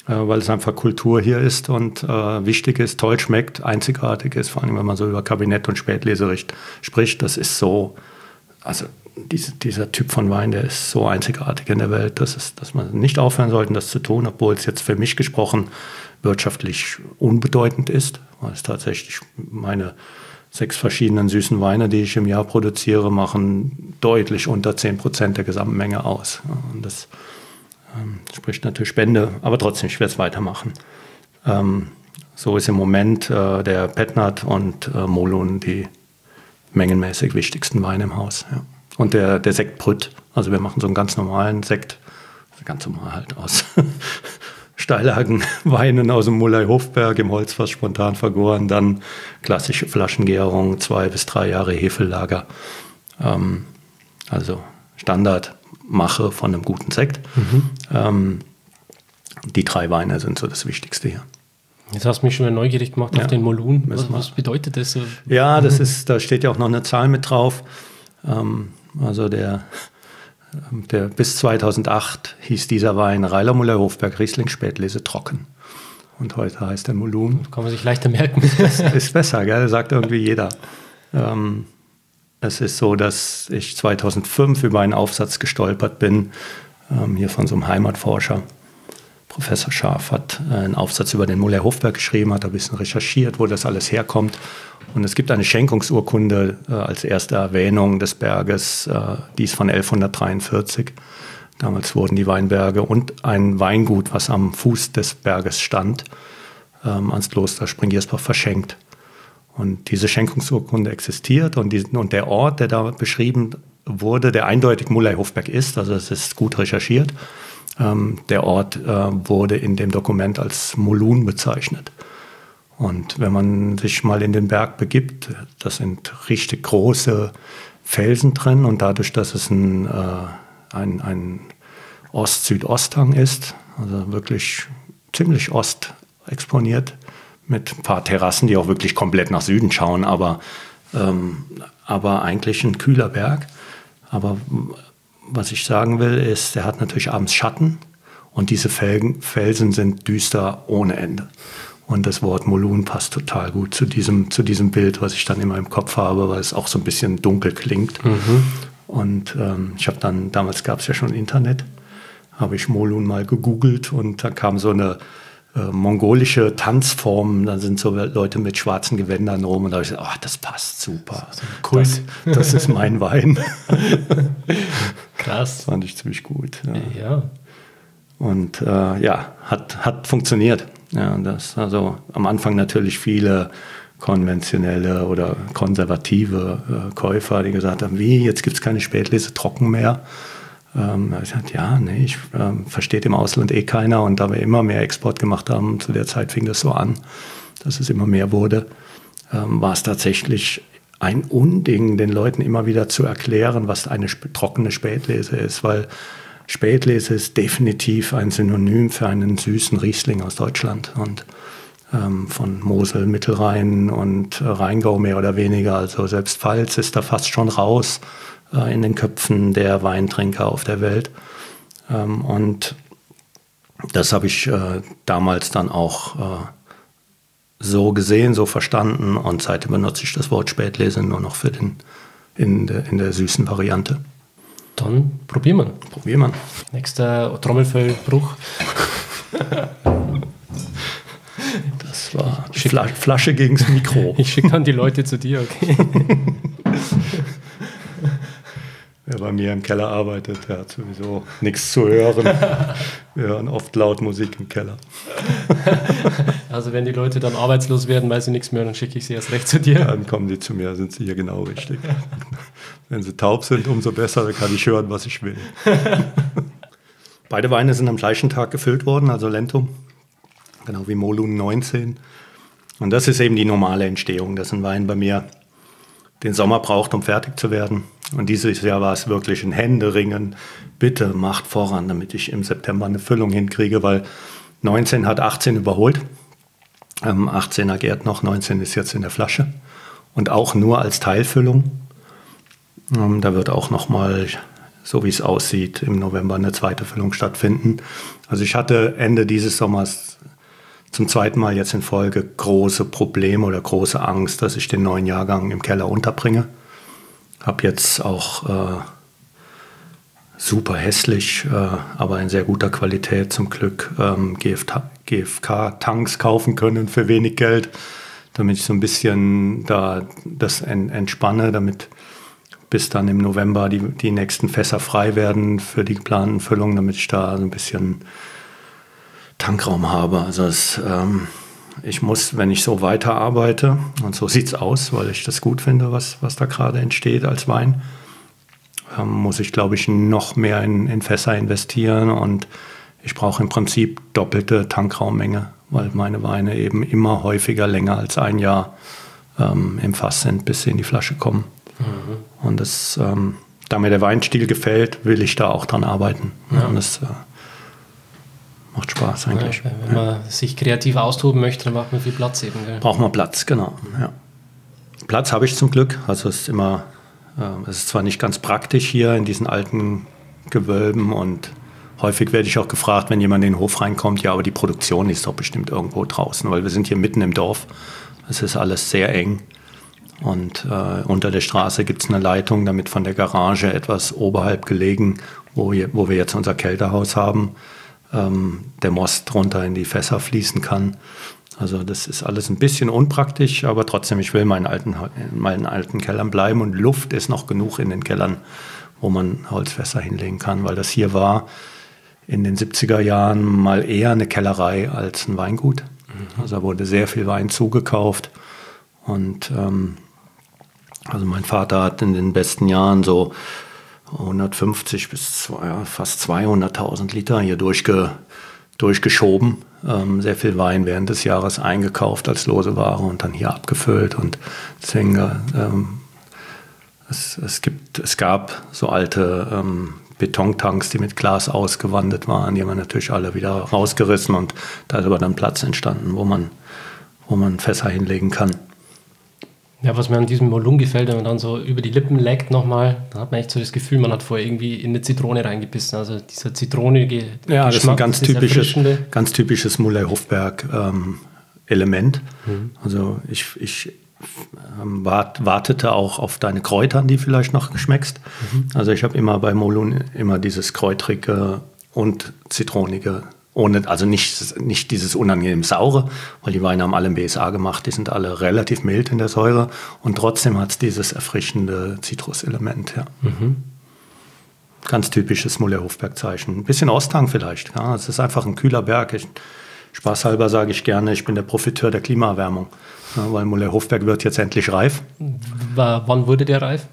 weil es einfach Kultur hier ist und wichtig ist, toll schmeckt, einzigartig ist, vor allem wenn man so über Kabinett und Spätlese spricht, das ist so, also dieser Typ von Wein, der ist so einzigartig in der Welt, dass man nicht aufhören sollte, das zu tun, obwohl es jetzt für mich gesprochen wirtschaftlich unbedeutend ist, weil es tatsächlich meine 6 verschiedenen süßen Weine, die ich im Jahr produziere, machen deutlich unter 10% der Gesamtmenge aus. Und das spricht natürlich Bände, aber trotzdem, ich werde es weitermachen. So ist im Moment der Petnat und Molon die mengenmäßig wichtigsten Weine im Haus. Ja. Und der Sekt Brüt, also wir machen so einen ganz normalen Sekt, also ganz normal halt aus Steillagenweinen aus dem Mullay-Hofberg, im Holzfass spontan vergoren, dann klassische Flaschengärung, 2 bis 3 Jahre Hefellager. Also Standardmache von einem guten Sekt. Mhm. Die 3 Weine sind so das Wichtigste hier. Jetzt hast du mich schon wieder neugierig gemacht auf den Molun. Was bedeutet das? Ja, das ist, da steht ja auch noch eine Zahl mit drauf. Also der bis 2008 hieß dieser Wein Reiler Mullay-Hofberg Riesling Spätlese trocken. Und heute heißt er Molun. Das kann man sich leichter merken. Ist besser, gell? Sagt irgendwie jeder. Es ist so, dass ich 2005 über einen Aufsatz gestolpert bin, hier von so einem Heimatforscher. Professor Scharf hat einen Aufsatz über den Mullay-Hofberg geschrieben, hat ein bisschen recherchiert, wo das alles herkommt. Und es gibt eine Schenkungsurkunde als erste Erwähnung des Berges, die ist von 1143. Damals wurden die Weinberge und ein Weingut, was am Fuß des Berges stand, ans Kloster Springiersbach verschenkt. Und diese Schenkungsurkunde existiert und der Ort, der da beschrieben wurde, der eindeutig Mullay-Hofberg ist, also es ist gut recherchiert, der Ort wurde in dem Dokument als Molun bezeichnet. Und wenn man sich mal in den Berg begibt, das sind richtig große Felsen drin. Und dadurch, dass es ein Ost-Süd-Osthang ist, also wirklich ziemlich ostexponiert, mit ein paar Terrassen, die auch wirklich komplett nach Süden schauen, aber eigentlich ein kühler Berg. Aber was ich sagen will, ist, der hat natürlich abends Schatten und diese Felsen sind düster ohne Ende. Und das Wort Molun passt total gut zu diesem Bild, was ich dann immer im Kopf habe, weil es auch so ein bisschen dunkel klingt. Mhm. Und ich habe dann, damals gab es ja schon Internet, habe ich Molun mal gegoogelt und da kam so eine mongolische Tanzformen, dann sind so Leute mit schwarzen Gewändern rum und da habe ich gesagt, oh, das passt super. Das ist mein Wein. Krass. Das fand ich ziemlich gut. Ja. Ja. Und ja, hat funktioniert. Ja, das, also am Anfang natürlich viele konventionelle oder konservative Käufer, die gesagt haben, wie, jetzt gibt es keine Spätlese trocken mehr. Ich sagte, ja, nee, ich versteht im Ausland eh keiner. Und da wir immer mehr Export gemacht haben, zu der Zeit fing das so an, dass es immer mehr wurde, war es tatsächlich ein Unding, den Leuten immer wieder zu erklären, was eine trockene Spätlese ist. Weil Spätlese ist definitiv ein Synonym für einen süßen Riesling aus Deutschland. Und von Mosel, Mittelrhein und Rheingau mehr oder weniger. Also selbst Pfalz ist da fast schon raus in den Köpfen der Weintrinker auf der Welt. Und das habe ich damals dann auch so gesehen, so verstanden. Und seitdem benutze ich das Wort Spätlese nur noch für in der süßen Variante. Dann probieren wir. Probieren wir. Nächster Trommelfellbruch. Das war Flasche gegen das Mikro. Ich schicke dann die Leute zu dir, okay? Wer bei mir im Keller arbeitet, der hat sowieso nichts zu hören. Wir hören oft laut Musik im Keller. Also wenn die Leute dann arbeitslos werden, weil sie nichts mehr hören, dann schicke ich sie erst recht zu dir. Dann kommen die zu mir, sind sie hier genau richtig. Wenn sie taub sind, umso besser, dann kann ich hören, was ich will. Beide Weine sind am gleichen Tag gefüllt worden, also Lentum, genau wie Molun 19. Und das ist eben die normale Entstehung, dass ein Wein bei mir den Sommer braucht, um fertig zu werden. Und dieses Jahr war es wirklich ein Händeringen. Bitte macht voran, damit ich im September eine Füllung hinkriege, weil 19 hat 18 überholt. 18 agiert noch, 19 ist jetzt in der Flasche. Und auch nur als Teilfüllung. Da wird auch nochmal, so wie es aussieht, im November eine zweite Füllung stattfinden. Also ich hatte Ende dieses Sommers zum zweiten Mal jetzt in Folge große Probleme oder große Angst, dass ich den neuen Jahrgang im Keller unterbringe. Habe jetzt auch super hässlich, aber in sehr guter Qualität zum Glück GFK-Tanks kaufen können für wenig Geld, damit ich so ein bisschen da das entspanne, damit bis dann im November die nächsten Fässer frei werden für die geplanten Füllungen, damit ich da so ein bisschen Tankraum habe. Also ich muss, wenn ich so weiterarbeite, und so sieht es aus, weil ich das gut finde, was da gerade entsteht als Wein, muss ich, glaube ich, noch mehr in Fässer investieren, und ich brauche im Prinzip doppelte Tankraummenge, weil meine Weine eben immer häufiger länger als ein Jahr im Fass sind, bis sie in die Flasche kommen. Mhm. Und das, da mir der Weinstil gefällt, will ich da auch dran arbeiten. Ja. Und das macht Spaß eigentlich. Ja, wenn man sich kreativ austoben möchte, dann braucht man viel Platz eben. Gell? Braucht man Platz, genau. Ja. Platz habe ich zum Glück. Also es ist immer, es ist zwar nicht ganz praktisch hier in diesen alten Gewölben, und häufig werde ich auch gefragt, wenn jemand in den Hof reinkommt, ja, aber die Produktion ist doch bestimmt irgendwo draußen, weil wir sind hier mitten im Dorf. Es ist alles sehr eng. Und unter der Straße gibt es eine Leitung, damit von der Garage etwas oberhalb gelegen, wo wir jetzt unser Kälterhaus haben, der Most runter in die Fässer fließen kann. Also das ist alles ein bisschen unpraktisch, aber trotzdem, ich will in meinen alten Kellern bleiben, und Luft ist noch genug in den Kellern, wo man Holzfässer hinlegen kann, weil das hier war in den 70er Jahren mal eher eine Kellerei als ein Weingut. Also da wurde sehr viel Wein zugekauft. Und also mein Vater hat in den besten Jahren so 150 bis fast 200.000 Liter hier durchgeschoben. Sehr viel Wein während des Jahres eingekauft als lose Ware und dann hier abgefüllt. Und deswegen, es gab so alte Betontanks, die mit Glas ausgewandet waren. Die haben wir natürlich alle wieder rausgerissen, und da ist aber dann Platz entstanden, wo man Fässer hinlegen kann. Ja, was mir an diesem Mollung gefällt, wenn man dann so über die Lippen leckt nochmal, dann hat man echt so das Gefühl, man hat vorher irgendwie in eine Zitrone reingebissen. Also dieser zitronige Geschmack, das ist ein ganz typisches Mullay-Hofberg-Element. Also ich wartete auch auf deine Kräuter, die vielleicht noch geschmeckst. Also ich habe immer bei Mollung immer dieses kräutrige und zitronige. Ohne, also nicht dieses unangenehm saure, weil die Weine haben alle im BSA gemacht, die sind alle relativ mild in der Säure, und trotzdem hat es dieses erfrischende Zitruselement. Ja. Ganz typisches Mullay-Hofberg-Zeichen. Ein bisschen Osthang vielleicht, ja. Es ist einfach ein kühler Berg. Spaßhalber sage ich gerne, ich bin der Profiteur der Klimaerwärmung, ja, weil Mullay-Hofberg wird jetzt endlich reif. Wann wurde der reif?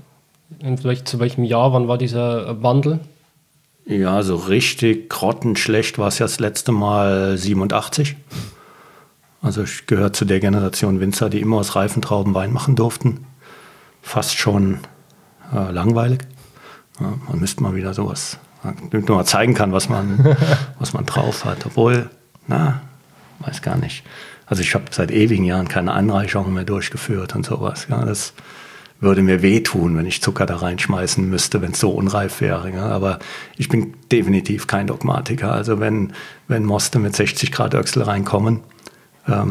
Vielleicht zu welchem Jahr, wann war dieser Wandel? Ja, so richtig grottenschlecht war es ja das letzte Mal 87. Also ich gehöre zu der Generation Winzer, die immer aus reifen Trauben Wein machen durften. Fast schon langweilig. Ja, man müsste mal wieder sowas, damit man mal zeigen kann, was man drauf hat. Obwohl, weiß gar nicht. Also ich habe seit ewigen Jahren keine Anreicherungen mehr durchgeführt und sowas. Ja, das würde mir wehtun, wenn ich Zucker da reinschmeißen müsste, wenn es so unreif wäre. Ja. Aber ich bin definitiv kein Dogmatiker. Also wenn Moste mit 60 Grad Öchsel reinkommen,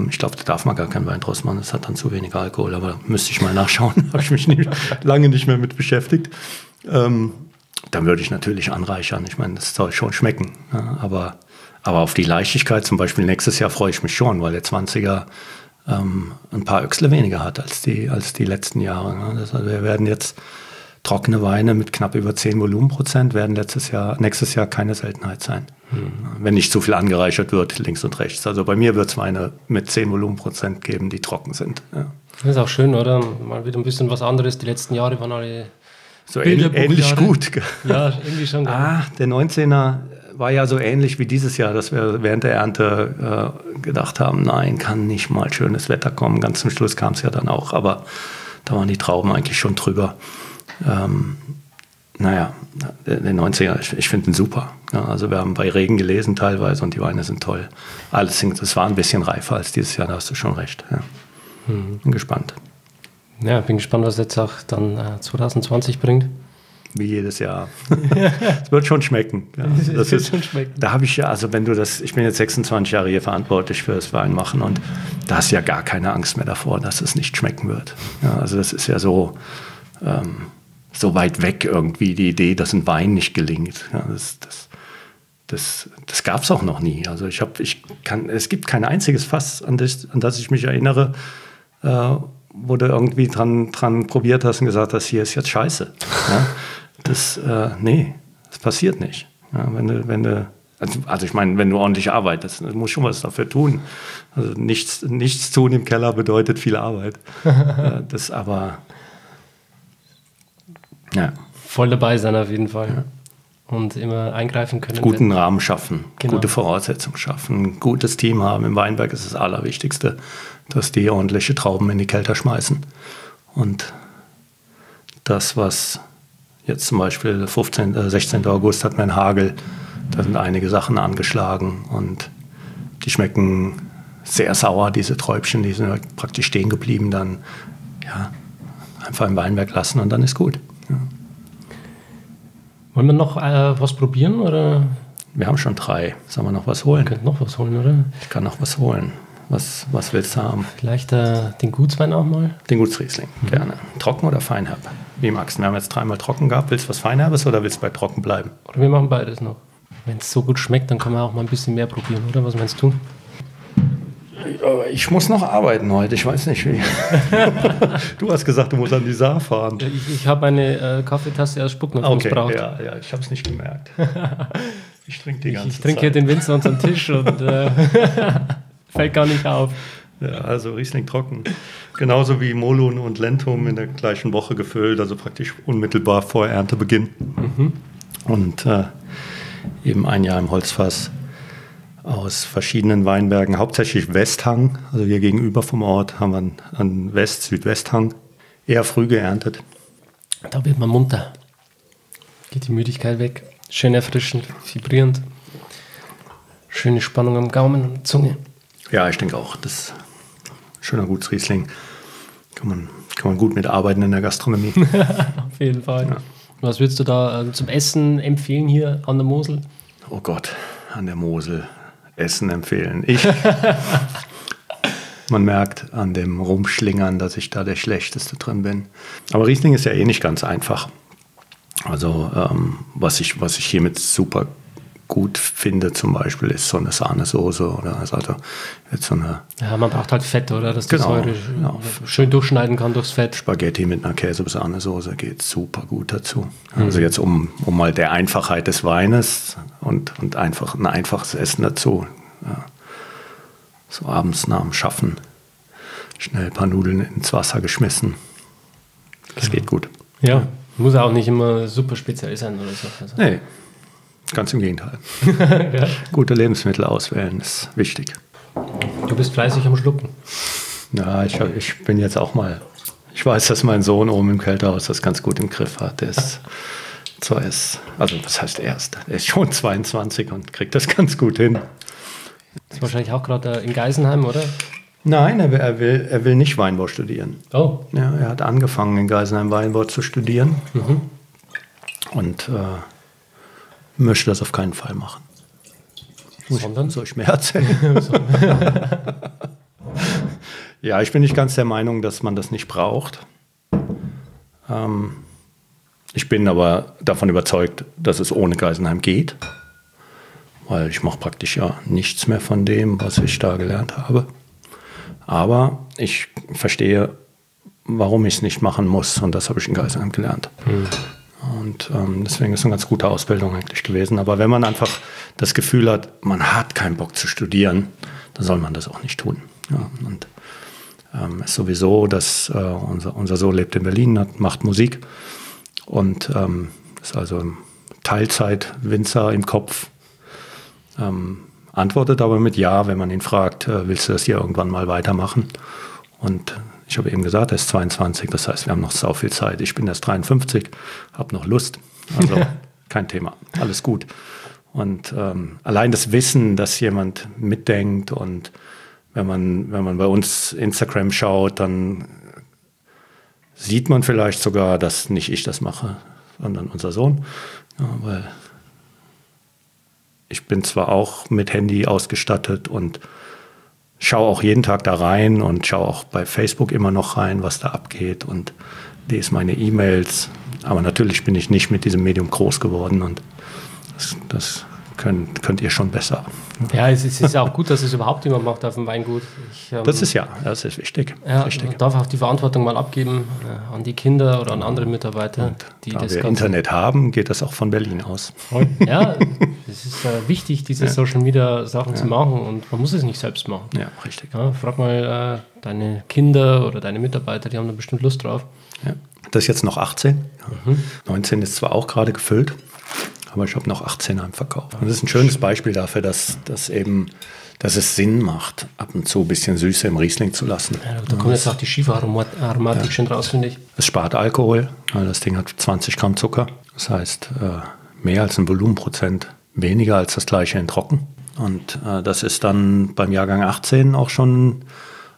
ich glaube, da darf man gar keinen Wein draus machen, das hat dann zu wenig Alkohol. Aber müsste ich mal nachschauen, habe ich mich lange nicht mehr mit beschäftigt. Dann würde ich natürlich anreichern. Ich meine, das soll schon schmecken. Ja. Aber auf die Leichtigkeit zum Beispiel nächstes Jahr freue ich mich schon, weil der 20er ein paar Öchsle weniger hat als die letzten Jahre. Also wir werden jetzt trockene Weine mit knapp über 10 Volumenprozent, werden nächstes Jahr keine Seltenheit sein. Wenn nicht zu viel angereichert wird, links und rechts. Also bei mir wird es Weine mit 10 Volumenprozent geben, die trocken sind. Ja. Das ist auch schön, oder? Mal wieder ein bisschen was anderes. Die letzten Jahre waren alle so ähnlich gut. Ja, irgendwie schon. Der 19er war ja so ähnlich wie dieses Jahr, dass wir während der Ernte gedacht haben, nein, kann nicht mal schönes Wetter kommen. Ganz zum Schluss kam es ja dann auch, aber da waren die Trauben eigentlich schon drüber. Naja, den 90er, ich finde ihn super. Ja, also wir haben bei Regen gelesen teilweise und die Weine sind toll. Allerdings, es war ein bisschen reifer als dieses Jahr, da hast du schon recht. Ja. Bin gespannt. Ja, bin gespannt, was jetzt auch dann 2020 bringt. Wie jedes Jahr. Es wird schon schmecken. Ja, das wird schon schmecken. Da habe ich ja, also wenn du das, ich bin jetzt 26 Jahre hier verantwortlich für das Weinmachen und da hast du ja gar keine Angst mehr davor, dass es nicht schmecken wird. Ja, also das ist ja so, so weit weg irgendwie die Idee, dass ein Wein nicht gelingt. Ja, das gab es auch noch nie. Also es gibt kein einziges Fass, an das ich mich erinnere, wo du irgendwie dran probiert hast und gesagt hast, hier ist jetzt scheiße. Ja, nee, das passiert nicht. Ja, also ich meine, wenn du ordentlich arbeitest, du musst schon was dafür tun. Also nichts tun im Keller bedeutet viel Arbeit. Das aber, ja. Voll dabei sein auf jeden Fall. Ja. Und immer eingreifen können. Guten Rahmen schaffen, genau. Gute Voraussetzungen schaffen, gutes Team haben. Im Weinberg ist das Allerwichtigste, dass die ordentliche Trauben in die Kelter schmeißen. Und das, was jetzt zum Beispiel 16. August hatten wir einen Hagel, da sind einige Sachen angeschlagen und die schmecken sehr sauer, diese Träubchen, die sind halt praktisch stehen geblieben. Dann ja, einfach im Weinberg lassen und dann ist gut. Ja. Wollen wir noch was probieren? Oder? Wir haben schon 3. Sollen wir noch was holen? Ihr könnt noch was holen, oder? Ich kann noch was holen. Was willst du haben? Vielleicht den Gutswein auch mal? Den Gutsriesling, gerne. Trocken oder Feinherb? Wie magst du? Wir haben jetzt 3 Mal trocken gehabt. Willst du was Feinherbes oder willst du bei trocken bleiben? Oder wir machen beides noch. Wenn es so gut schmeckt, dann kann man auch mal ein bisschen mehr probieren, oder? Was meinst du? Ich muss noch arbeiten heute, ich weiß nicht wie. Du hast gesagt, du musst an die Saar fahren. Ich habe eine Kaffeetasse aus Spucknapf gebraucht. Ja, ich habe es nicht gemerkt. Ich trinke die ganze Zeit. Ich trinke hier den Winzer unterm Tisch und fällt gar nicht auf. Ja, also Riesling trocken. Genauso wie Molun und Lentum in der gleichen Woche gefüllt, also praktisch unmittelbar vor Erntebeginn. Und eben ein Jahr im Holzfass. Aus verschiedenen Weinbergen, hauptsächlich Westhang, also hier gegenüber vom Ort haben wir einen Südwesthang, eher früh geerntet. Da wird man munter, geht die Müdigkeit weg, schön erfrischend, vibrierend, schöne Spannung am Gaumen und Zunge. Ja, ich denke auch, das ist ein schöner Gutsriesling, kann man gut mitarbeiten in der Gastronomie. Auf jeden Fall. Ja. Was würdest du da zum Essen empfehlen hier an der Mosel? Oh Gott, an der Mosel. Essen empfehlen. Man merkt an dem Rumschlingern, dass ich da der Schlechteste drin bin. Aber Riesling ist ja eh nicht ganz einfach. Also was ich hiermit super gut finde zum Beispiel, ist so eine Sahnesoße oder also jetzt so eine... Ja, man braucht halt Fett, oder? Dass das schön durchschneiden kann durchs Fett. Spaghetti mit einer Käse-Sahnesoße geht super gut dazu. Also jetzt um mal der Einfachheit des Weines und einfach ein einfaches Essen dazu. Ja. So abends nach dem Schaffen schnell ein paar Nudeln ins Wasser geschmissen. Das geht gut. Ja, muss auch nicht immer super speziell sein oder so. Also. Nee. Ganz im Gegenteil. Ja. Gute Lebensmittel auswählen ist wichtig. Du bist fleißig am Schlucken. Na, ich bin jetzt auch mal... Ich weiß, dass mein Sohn oben im Kälterhaus das ganz gut im Griff hat. Der ist zwar erst... Also, was heißt erst? Er ist schon 22 und kriegt das ganz gut hin. Das ist wahrscheinlich auch gerade in Geisenheim, oder? Nein, er will nicht Weinbau studieren. Oh. Ja, er hat angefangen, in Geisenheim Weinbau zu studieren. Und... möchte das auf keinen Fall machen. Sondern? Soll ich mehr erzählen? Ja, ich bin nicht ganz der Meinung, dass man das nicht braucht. Ich bin aber davon überzeugt, dass es ohne Geisenheim geht. Weil ich mache praktisch ja nichts mehr von dem, was ich da gelernt habe. Aber ich verstehe, warum ich es nicht machen muss. Und das habe ich in Geisenheim gelernt. Und deswegen ist es eine ganz gute Ausbildung eigentlich gewesen. Aber wenn man einfach das Gefühl hat, man hat keinen Bock zu studieren, dann soll man das auch nicht tun. Ja, und es ist sowieso, dass unser Sohn lebt in Berlin, macht Musik und ist also Teilzeit-Winzer im Kopf. antwortet aber mit Ja, wenn man ihn fragt, willst du das hier irgendwann mal weitermachen? Und ich habe eben gesagt, er ist 22, das heißt, wir haben noch sau viel Zeit. Ich bin erst 53, habe noch Lust, also kein Thema, alles gut. Und allein das Wissen, dass jemand mitdenkt, und wenn man bei uns Instagram schaut, dann sieht man vielleicht sogar, dass nicht ich das mache, sondern unser Sohn. Ja, weil ich bin zwar auch mit Handy ausgestattet und schaue auch jeden Tag da rein und schaue auch bei Facebook immer noch rein, was da abgeht, und lese meine E-Mails. Aber natürlich bin ich nicht mit diesem Medium groß geworden, und das könnt ihr schon besser. Ja, es ist auch gut, dass es überhaupt jemand macht auf dem Weingut. Das ist wichtig. Ja, wichtig. Man darf auch die Verantwortung mal abgeben an die Kinder oder an andere Mitarbeiter. Und die da das wir Internet haben, geht das auch von Berlin aus. Ja, es ist wichtig, diese Social Media Sachen zu machen, und man muss es nicht selbst machen. Ja, richtig. Ja, frag mal deine Kinder oder deine Mitarbeiter, die haben da bestimmt Lust drauf. Ja. Das ist jetzt noch 18. Mhm. 19 ist zwar auch gerade gefüllt, aber ich habe noch 18 im Verkauf. Und das ist ein schönes Beispiel dafür, dass es Sinn macht, ab und zu ein bisschen Süße im Riesling zu lassen. Ja, da kommt jetzt auch die schiefe Aromatik schön raus, finde ich. Es spart Alkohol. Also das Ding hat 20 Gramm Zucker. Das heißt, mehr als ein Volumenprozent, weniger als das gleiche in Trocken. Und das ist dann beim Jahrgang 18 auch schon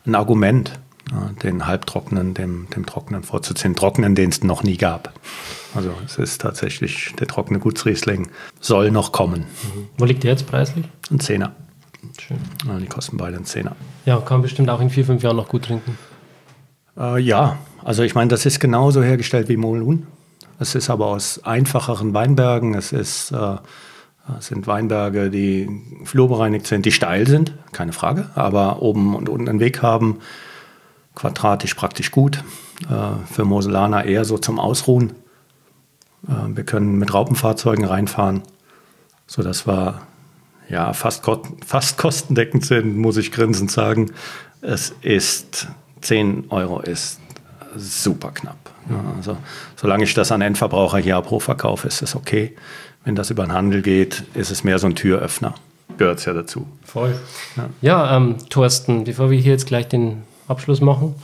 ein Argument, den Halbtrockenen dem Trockenen vorzuziehen. Trockenen, den es noch nie gab. Also es ist tatsächlich, der trockene Gutsriesling soll noch kommen. Mhm. Wo liegt der jetzt preislich? Ein Zehner. Schön. Ja, die kosten beide einen Zehner. Ja, kann bestimmt auch in 4-5 Jahren noch gut trinken. Ja, also ich meine, das ist genauso hergestellt wie Moulin. Es ist aber aus einfacheren Weinbergen. Es sind Weinberge, die flurbereinigt sind, die steil sind, keine Frage, aber oben und unten einen Weg haben. Quadratisch praktisch gut. Für Moselaner eher so zum Ausruhen. Wir können mit Raupenfahrzeugen reinfahren, sodass wir ja fast kostendeckend sind, muss ich grinsend sagen. 10 € ist super knapp. Ja, also, solange ich das an Endverbraucher hier pro Verkauf, ist es okay. Wenn das über den Handel geht, ist es mehr so ein Türöffner. Gehört es ja dazu. Voll. Ja, Thorsten, bevor wir hier jetzt gleich den Abschluss machen,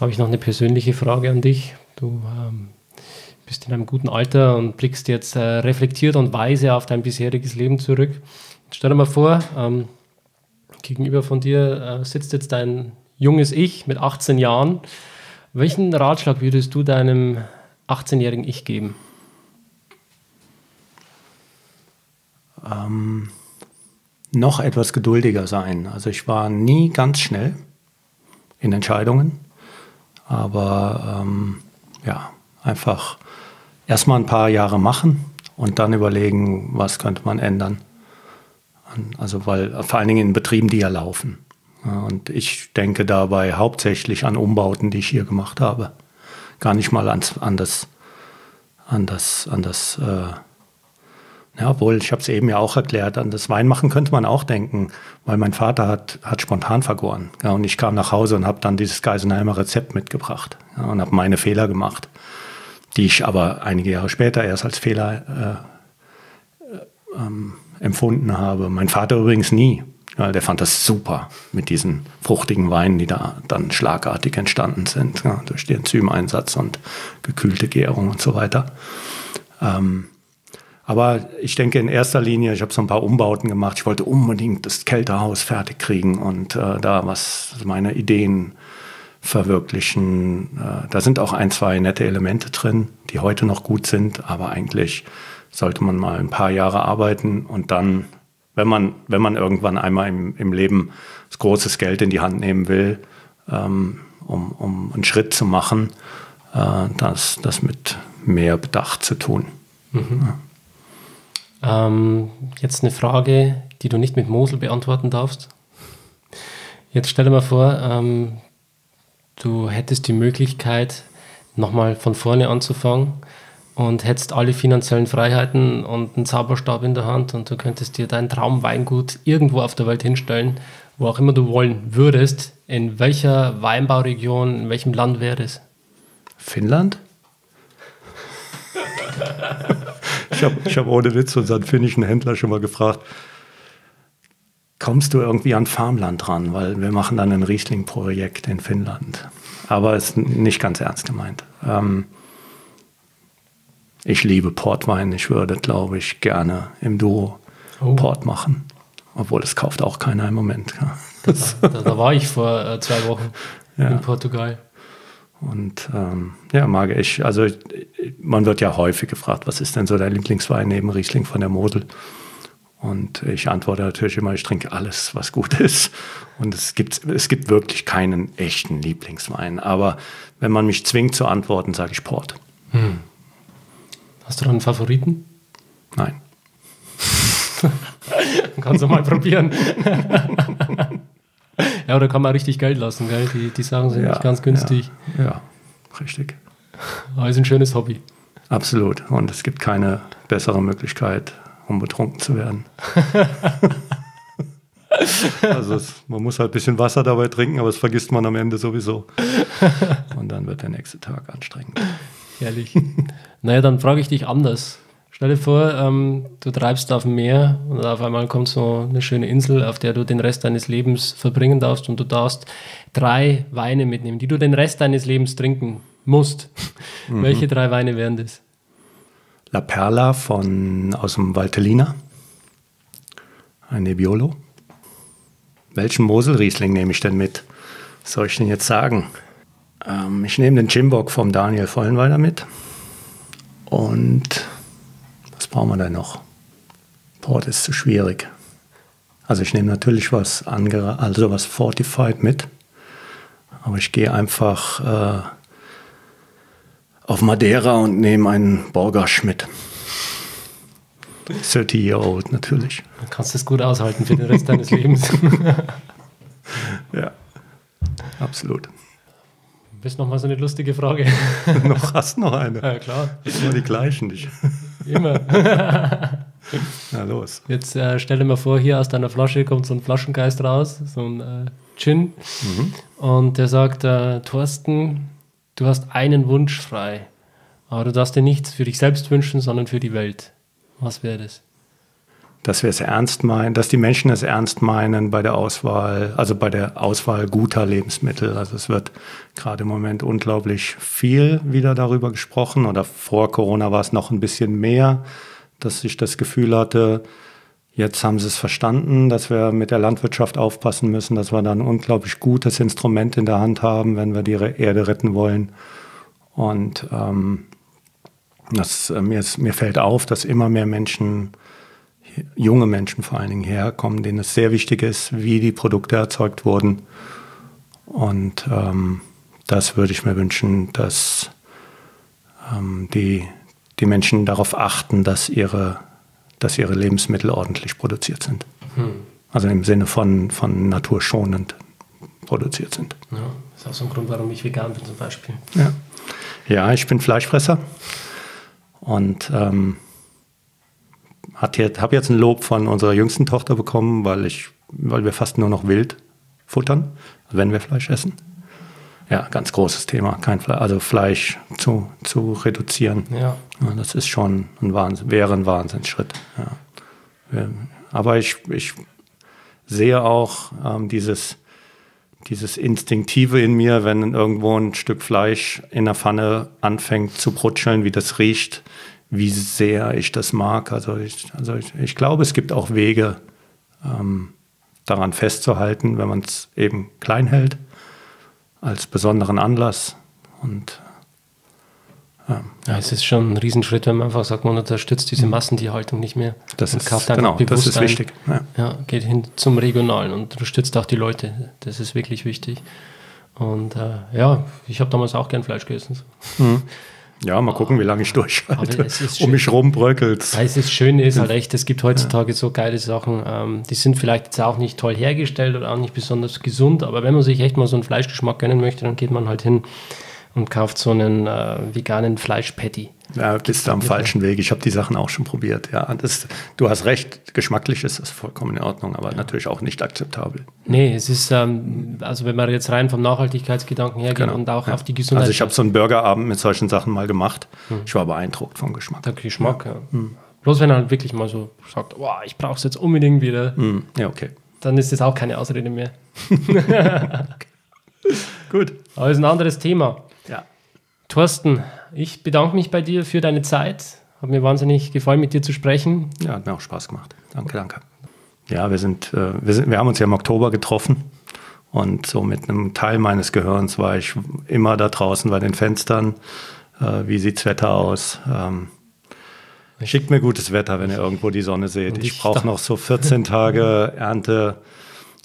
habe ich noch eine persönliche Frage an dich. Du bist in einem guten Alter und blickst jetzt reflektiert und weise auf dein bisheriges Leben zurück. Jetzt stell dir mal vor, gegenüber von dir sitzt jetzt dein junges Ich mit 18 Jahren. Welchen Ratschlag würdest du deinem 18-jährigen Ich geben? Noch etwas geduldiger sein. Also ich war nie ganz schnell in Entscheidungen, aber einfach erstmal ein paar Jahre machen und dann überlegen, was könnte man ändern. Also weil vor allen Dingen in Betrieben, die ja laufen. Und ich denke dabei hauptsächlich an Umbauten, die ich hier gemacht habe. Gar nicht mal ja, obwohl, ich habe es eben ja auch erklärt, an das Weinmachen könnte man auch denken, weil mein Vater hat spontan vergoren. Ja, und ich kam nach Hause und habe dann dieses Geisenheimer Rezept mitgebracht, ja, und habe meine Fehler gemacht, die ich aber einige Jahre später erst als Fehler empfunden habe. Mein Vater übrigens nie. Ja, der fand das super mit diesen fruchtigen Weinen, die da dann schlagartig entstanden sind, ja, durch den Enzymeinsatz und gekühlte Gärung und so weiter. Aber ich denke in erster Linie, ich habe so ein paar Umbauten gemacht. Ich wollte unbedingt das Kälterhaus fertig kriegen und da meine Ideen verwirklichen. Da sind auch 1, 2 nette Elemente drin, die heute noch gut sind. Aber eigentlich sollte man mal ein paar Jahre arbeiten und dann, wenn man irgendwann einmal im Leben das großes Geld in die Hand nehmen will, um einen Schritt zu machen, das mit mehr Bedacht zu tun. Mhm. Ja. Jetzt eine Frage, die du nicht mit Mosel beantworten darfst. Jetzt stell dir mal vor, du hättest die Möglichkeit, nochmal von vorne anzufangen und hättest alle finanziellen Freiheiten und einen Zauberstab in der Hand und du könntest dir dein Traumweingut irgendwo auf der Welt hinstellen, wo auch immer du wollen würdest. In welcher Weinbauregion, in welchem Land wäre es? Finnland? Ich habe ohne Witz unseren finnischen Händler schon mal gefragt, kommst du irgendwie an Farmland ran, weil wir machen dann ein Riesling-Projekt in Finnland. Aber es ist nicht ganz ernst gemeint. Ich liebe Portwein. Ich würde, glaube ich, gerne im Duo Port machen. Obwohl, das kauft auch keiner im Moment. Ja. Da war ich vor 2 Wochen in Portugal. Und mag ich. Also man wird ja häufig gefragt, was ist denn so dein Lieblingswein neben Riesling von der Mosel? Und ich antworte natürlich immer, ich trinke alles, was gut ist. Und es gibt wirklich keinen echten Lieblingswein. Aber wenn man mich zwingt zu antworten, sage ich Port. Hm. Hast du da einen Favoriten? Nein. Kannst du mal probieren. Ja, oder kann man richtig Geld lassen, gell? Die Sachen sind nicht ganz günstig. Ja, richtig. Aber ist ein schönes Hobby. Absolut. Und es gibt keine bessere Möglichkeit, um betrunken zu werden. Also man muss halt ein bisschen Wasser dabei trinken, aber das vergisst man am Ende sowieso. Und dann wird der nächste Tag anstrengend. Ehrlich. Naja, dann frage ich dich anders. Stell dir vor, du treibst auf dem Meer und auf einmal kommt so eine schöne Insel, auf der du den Rest deines Lebens verbringen darfst und du darfst 3 Weine mitnehmen, die du den Rest deines Lebens trinken musst. Mhm. Welche 3 Weine wären das? La Perla aus dem Valtellina, ein Nebbiolo. Welchen Moselriesling nehme ich denn mit? Was soll ich denn jetzt sagen? Ich nehme den Schimbock vom Daniel Vollenweider mit. Und was brauchen wir da noch? Port ist zu schwierig. Also ich nehme natürlich was Fortified mit. Aber ich gehe einfach auf Madeira und nehme einen Borgasch Schmidt. 30-year-old natürlich. Dann kannst du es gut aushalten für den Rest deines Lebens. Ja, absolut. Das ist nochmal so eine lustige Frage. Hast noch eine? Ja, klar. Immer die gleichen, nicht? Immer. Na los. Jetzt stell dir mal vor, hier aus deiner Flasche kommt so ein Flaschengeist raus, so ein Gin. Mhm. Und der sagt, Thorsten, du hast einen Wunsch frei, aber du darfst dir nichts für dich selbst wünschen, sondern für die Welt. Was wäre das? Dass wir es ernst meinen, dass die Menschen es ernst meinen bei der Auswahl, also bei der Auswahl guter Lebensmittel. Also es wird gerade im Moment unglaublich viel wieder darüber gesprochen, oder vor Corona war es noch ein bisschen mehr, dass ich das Gefühl hatte, jetzt haben sie es verstanden, dass wir mit der Landwirtschaft aufpassen müssen, dass wir da ein unglaublich gutes Instrument in der Hand haben, wenn wir die Erde retten wollen. Und mir fällt auf, dass immer mehr Menschen, junge Menschen vor allen Dingen, herkommen, denen es sehr wichtig ist, wie die Produkte erzeugt wurden. Und das würde ich mir wünschen, dass die Menschen darauf achten, dass ihre Lebensmittel ordentlich produziert sind. Hm. Also im Sinne von naturschonend produziert sind. Ja, das ist auch so ein Grund, warum ich vegan bin zum Beispiel. Ja ich bin Fleischfresser und habe jetzt ein Lob von unserer jüngsten Tochter bekommen, weil wir fast nur noch wild futtern, wenn wir Fleisch essen. Ja, ganz großes Thema, kein Fleisch, also Fleisch zu reduzieren. Ja. Ja, das ist schon wäre ein Wahnsinnsschritt. Ja. Aber ich sehe auch dieses Instinktive in mir, wenn irgendwo ein Stück Fleisch in der Pfanne anfängt zu brutscheln, wie das riecht, wie sehr ich das mag. Also ich glaube, es gibt auch Wege, daran festzuhalten, wenn man es eben klein hält, als besonderen Anlass. Und es ist schon ein Riesenschritt, wenn man einfach sagt, man unterstützt diese Massentierhaltung nicht mehr. Das ist wichtig. Ja, geht hin zum Regionalen und unterstützt auch die Leute. Das ist wirklich wichtig. Und ich habe damals auch gern Fleisch gegessen. Mhm. Ja, mal gucken, wie lange ich durchhalte. Um mich rumbröckelt. Das Schöne ist halt echt, es gibt heutzutage so geile Sachen, die sind vielleicht jetzt auch nicht toll hergestellt oder auch nicht besonders gesund, aber wenn man sich echt mal so einen Fleischgeschmack gönnen möchte, dann geht man halt hin und kauft so einen veganen Fleischpatty. Ja, bist du am falschen Weg. Ich habe die Sachen auch schon probiert. Ja, du hast recht, geschmacklich ist das vollkommen in Ordnung, aber natürlich auch nicht akzeptabel. Nee, es ist, also wenn man jetzt rein vom Nachhaltigkeitsgedanken hergeht und auch auf die Gesundheit. Also ich habe so einen Burgerabend mit solchen Sachen mal gemacht. Hm. Ich war beeindruckt vom Geschmack. Der Geschmack, ja. Hm. Bloß wenn er halt wirklich mal so sagt, ich brauche es jetzt unbedingt wieder. Hm. Ja, okay. dann ist das auch keine Ausrede mehr. Gut. Aber das ist ein anderes Thema. Ja. Thorsten, ich bedanke mich bei dir für deine Zeit. Hat mir wahnsinnig gefallen, mit dir zu sprechen. Ja, hat mir auch Spaß gemacht. Danke, danke. Ja, wir haben uns ja im Oktober getroffen. Und so mit einem Teil meines Gehirns war ich immer da draußen bei den Fenstern. Wie sieht das Wetter aus? Schickt mir gutes Wetter, wenn ihr irgendwo die Sonne seht. Ich brauche noch so 14 Tage Ernte.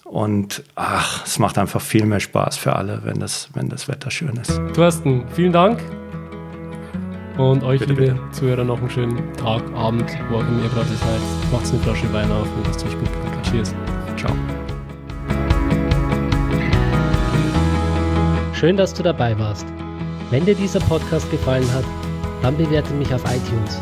Und ach, es macht einfach viel mehr Spaß für alle, wenn das Wetter schön ist. Thorsten, vielen Dank. Und euch, liebe Zuhörer, noch einen schönen Tag, Abend, wo auch immer ihr gerade seid. Macht's eine Flasche Wein auf und lasst euch gut gehen. Cheers. Ciao. Schön, dass du dabei warst. Wenn dir dieser Podcast gefallen hat, dann bewerte mich auf iTunes.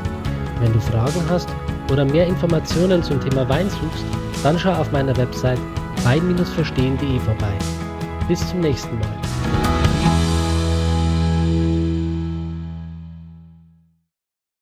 Wenn du Fragen hast oder mehr Informationen zum Thema Wein suchst, dann schau auf meiner Website Wein-Verstehen.de vorbei. Bis zum nächsten Mal.